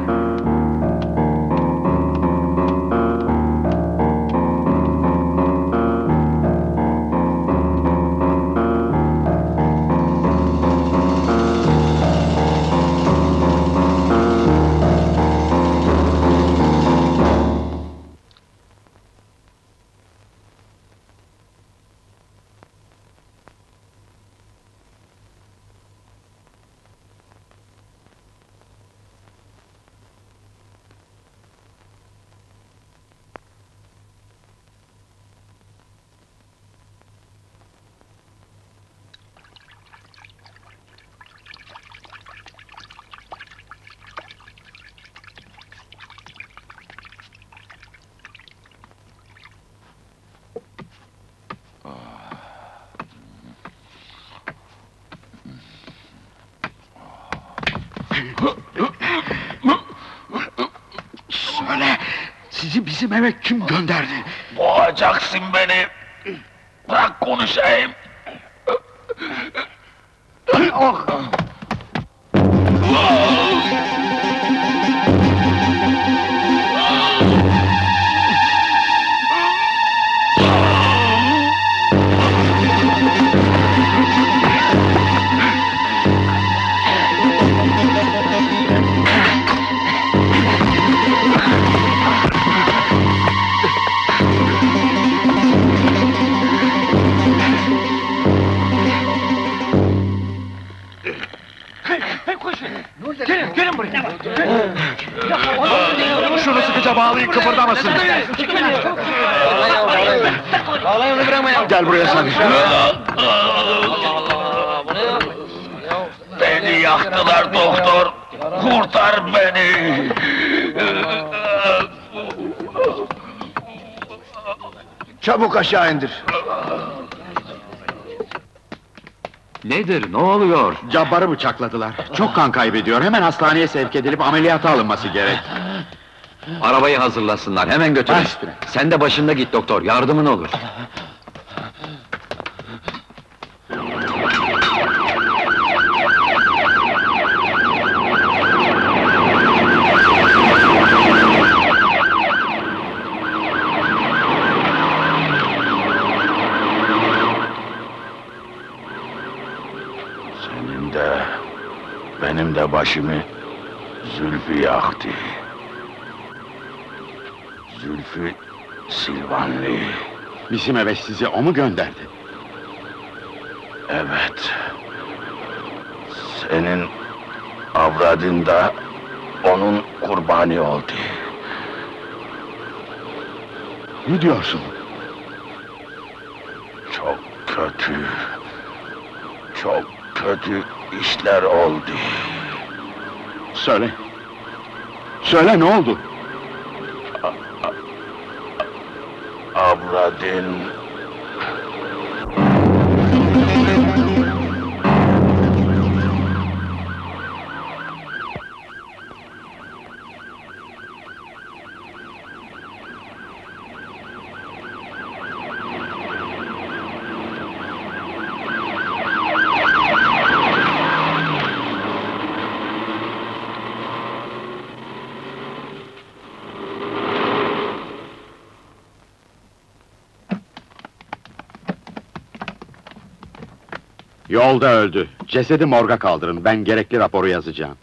Söyle, sizi bizim eve kim gönderdi? Boğacaksın beni! Bırak konuşayım! Ah! Gelin, gelin buraya! Şunu sıkıca bağlayın, kıpırdamasın! Bağlayın onu, bırakmayın! Gel buraya sen! Beni yaktılar doktor! Kurtar beni! Çabuk aşağı indir! Nedir, ne oluyor? Cabbar'ı bıçakladılar. Çok kan kaybediyor, hemen hastaneye sevk edilip ameliyata alınması gerek. Arabayı hazırlasınlar, hemen götürün. Baş üstüne. Sen de başında git doktor, yardımın olur. Benim de başımı Zülfü yaktı. Zülfü Silvanlı. Bizim eve sizi o mu gönderdi? Evet. Senin Avradım da onun kurbanı oldu. Ne diyorsun? Çok kötü, çok kötü işler oldu. Söyle, söyle ne oldu? Avradım... Yolda öldü. Cesedi morga kaldırın. Ben gerekli raporu yazacağım.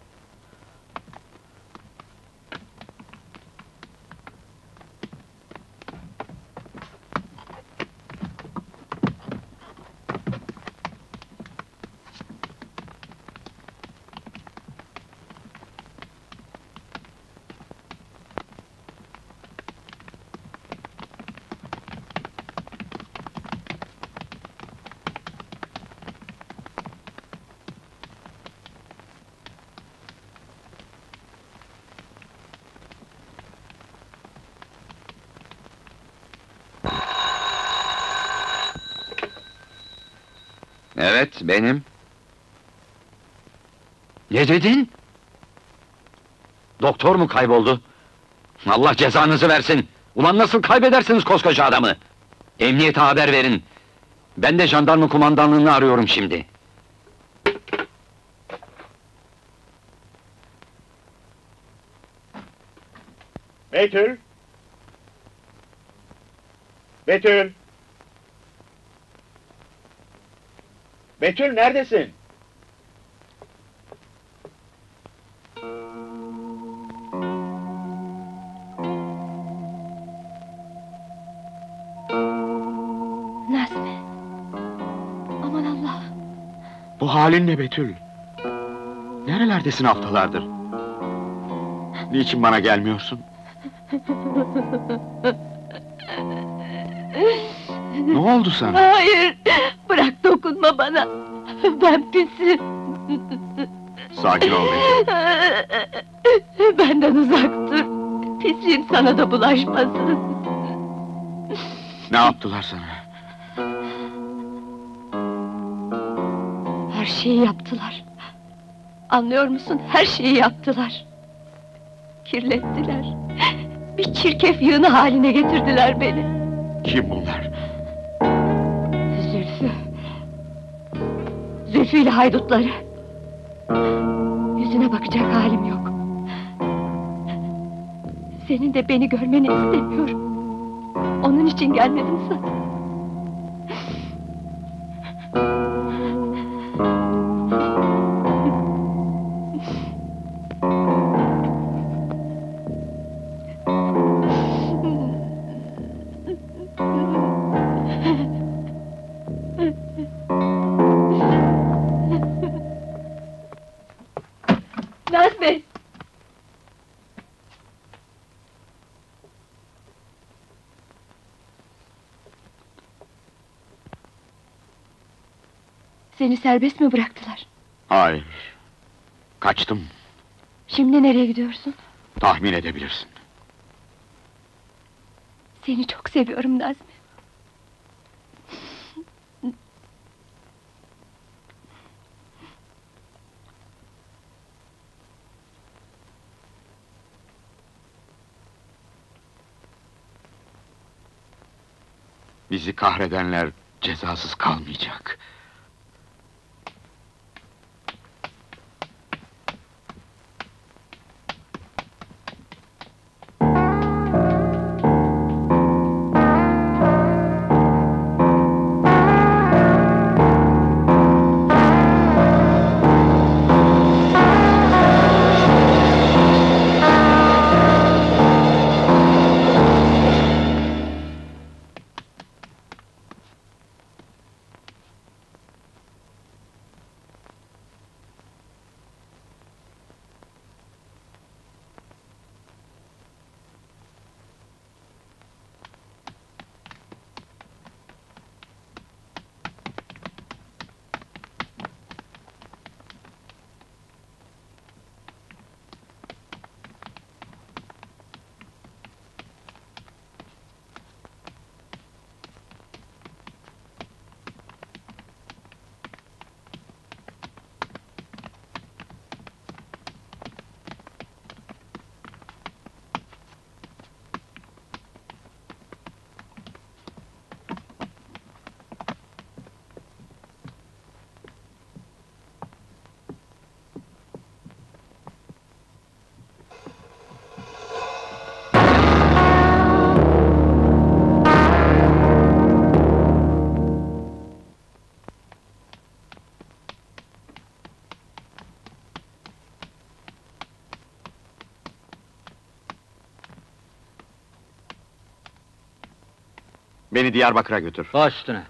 Evet, benim. Ne dedin? Doktor mu kayboldu? Allah cezanızı versin! Ulan nasıl kaybedersiniz koskoca adamı? Emniyete haber verin! Ben de jandarma kumandanlığını arıyorum şimdi. Betül! Betül! Betül, neredesin? Nazmi! Aman Allah! Bu halin ne Betül? Nerelerdesin haftalardır? Niçin bana gelmiyorsun? Ne oldu sana? Hayır! Bırak, dokunma bana! Ben pisim! Sakin ol Betül! Benden uzak dur! Pisliğim sana da bulaşmasın! Ne yaptılar sana? Her şeyi yaptılar! Anlıyor musun? Her şeyi yaptılar! Kirlettiler! Bir çirkef yığını haline getirdiler beni! Kim bunlar? Zülfü ile haydutları! Yüzüne bakacak halim yok! Senin de beni görmeni istemiyorum! Onun için gelmedim sana! Seni serbest mi bıraktılar? Hayır, kaçtım. Şimdi nereye gidiyorsun? Tahmin edebilirsin. Seni çok seviyorum Nazmi. Bizi kahredenler cezasız kalmayacak. Beni Diyarbakır'a götür. Baş üstüne.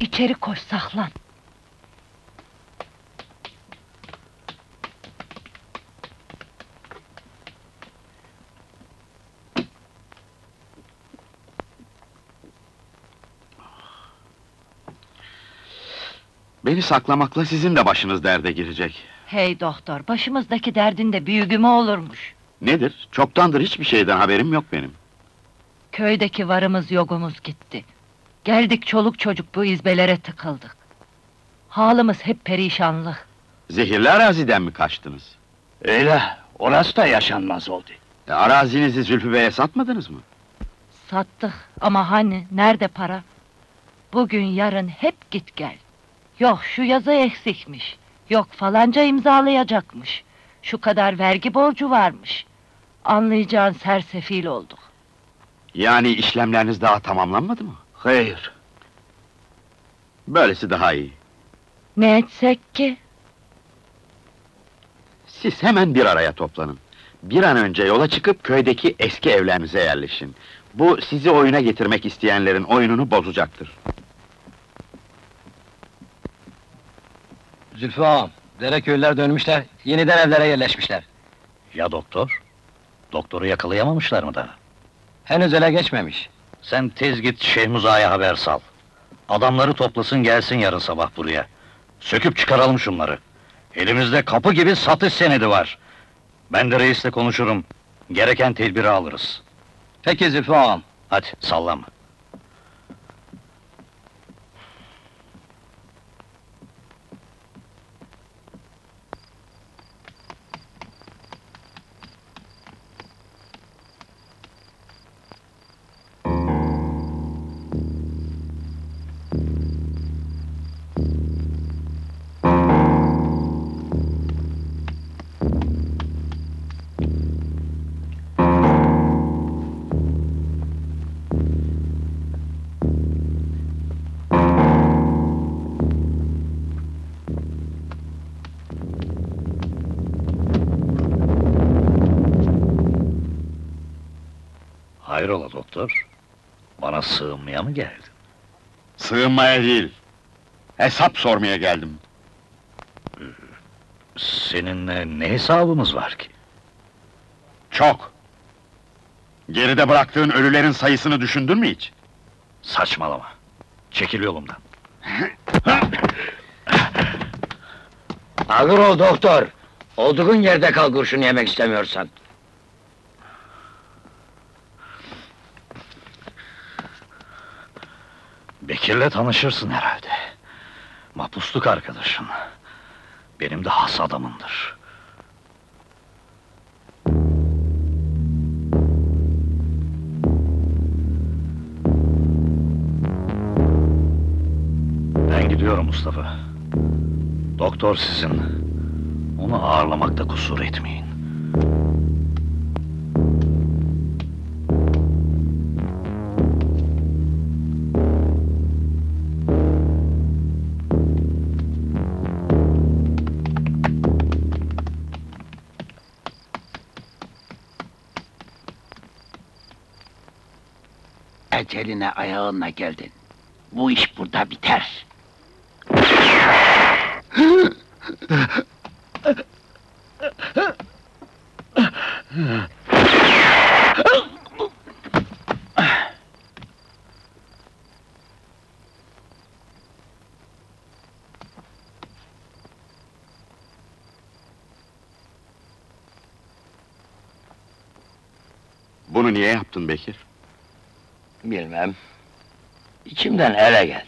İçeri koş, saklan. Beni saklamakla sizin de başınız derde girecek. Hey doktor, başımızdaki derdin de büyüğü mü olurmuş? Nedir? Çoktandır hiçbir şeyden haberim yok benim. Köydeki varımız yokumuz gitti. Geldik çoluk çocuk bu izbelere tıkıldık. Halımız hep perişanlık. Zehirli araziden mi kaçtınız? Öyle, orası da yaşanmaz oldu. E, arazinizi Zülfü Bey'e satmadınız mı? Sattık ama hani, nerede para? Bugün yarın hep git gel. Yok şu yazı eksikmiş, yok falanca imzalayacakmış. Şu kadar vergi borcu varmış. Anlayacağın sersefil olduk. Yani işlemleriniz daha tamamlanmadı mı? Hayır. Böylesi daha iyi. Ne etsek ki? Siz hemen bir araya toplanın. Bir an önce yola çıkıp köydeki eski evlerinize yerleşin. Bu sizi oyuna getirmek isteyenlerin oyununu bozacaktır. Zülfü ağam, dere köylüler dönmüşler, yeniden evlere yerleşmişler. Ya doktor? Doktoru yakalayamamışlar mı daha? Henüz ele geçmemiş. Sen tez git Şeyh Muza'ya haber sal. Adamları toplasın gelsin yarın sabah buraya. Söküp çıkaralım şunları. Elimizde kapı gibi satış senedi var. Ben de reisle konuşurum. Gereken tedbiri alırız. Peki Zülfü ağam. Hadi sallama. Bana sığınmaya mı geldin? Sığınmaya değil, hesap sormaya geldim. Seninle ne hesabımız var ki? Çok! Geride bıraktığın ölülerin sayısını düşündün mü hiç? Saçmalama! Çekil yolumdan! Ağır ol doktor! Olduğun yerde kal, kurşunu yemek istemiyorsan! Bekir'le tanışırsın herhalde. Mahpusluk arkadaşım. Benim de has adamımdır. Ben gidiyorum Mustafa. Doktor sizin. Onu ağırlamakta kusur etmeyin. Eceline ayağına geldin. Bu iş burada biter. Bunu niye yaptın Bekir? Bilmem, içimden ele geldi.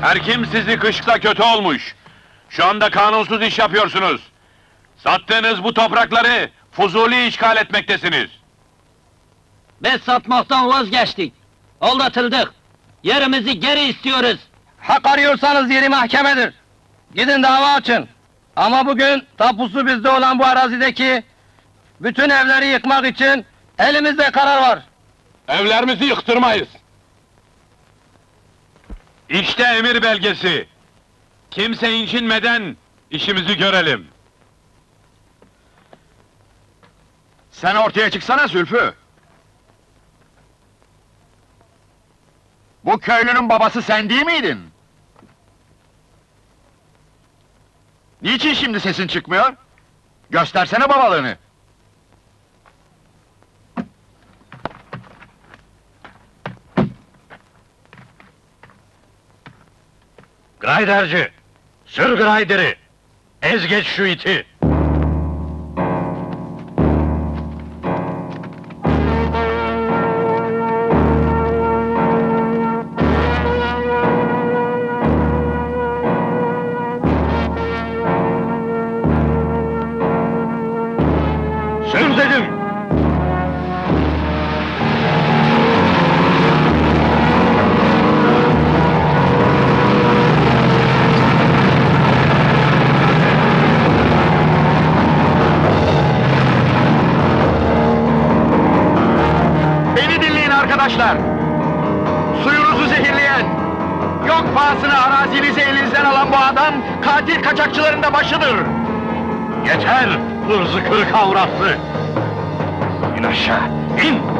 Her kim sizi kışla kötü olmuş, şu anda kanunsuz iş yapıyorsunuz. Sattığınız bu toprakları Fuzuli işgal etmektesiniz. Biz satmaktan vazgeçtik, aldatıldık. Yerimizi geri istiyoruz. Hak arıyorsanız yeri mahkemedir. Gidin dava açın. Ama bugün tapusu bizde olan bu arazideki bütün evleri yıkmak için elimizde karar var. Evlerimizi yıktırmayız. İşte emir belgesi! Kimse incinmeden işimizi görelim! Sen ortaya çıksana Zülfü! Bu köylünün babası sen değil miydin? Niçin şimdi sesin çıkmıyor? Göstersene babalığını! Rayderci! Sür grayderi! Ez geç şu iti! Yeter, hırzı kırık avrası! İn aşağı, in!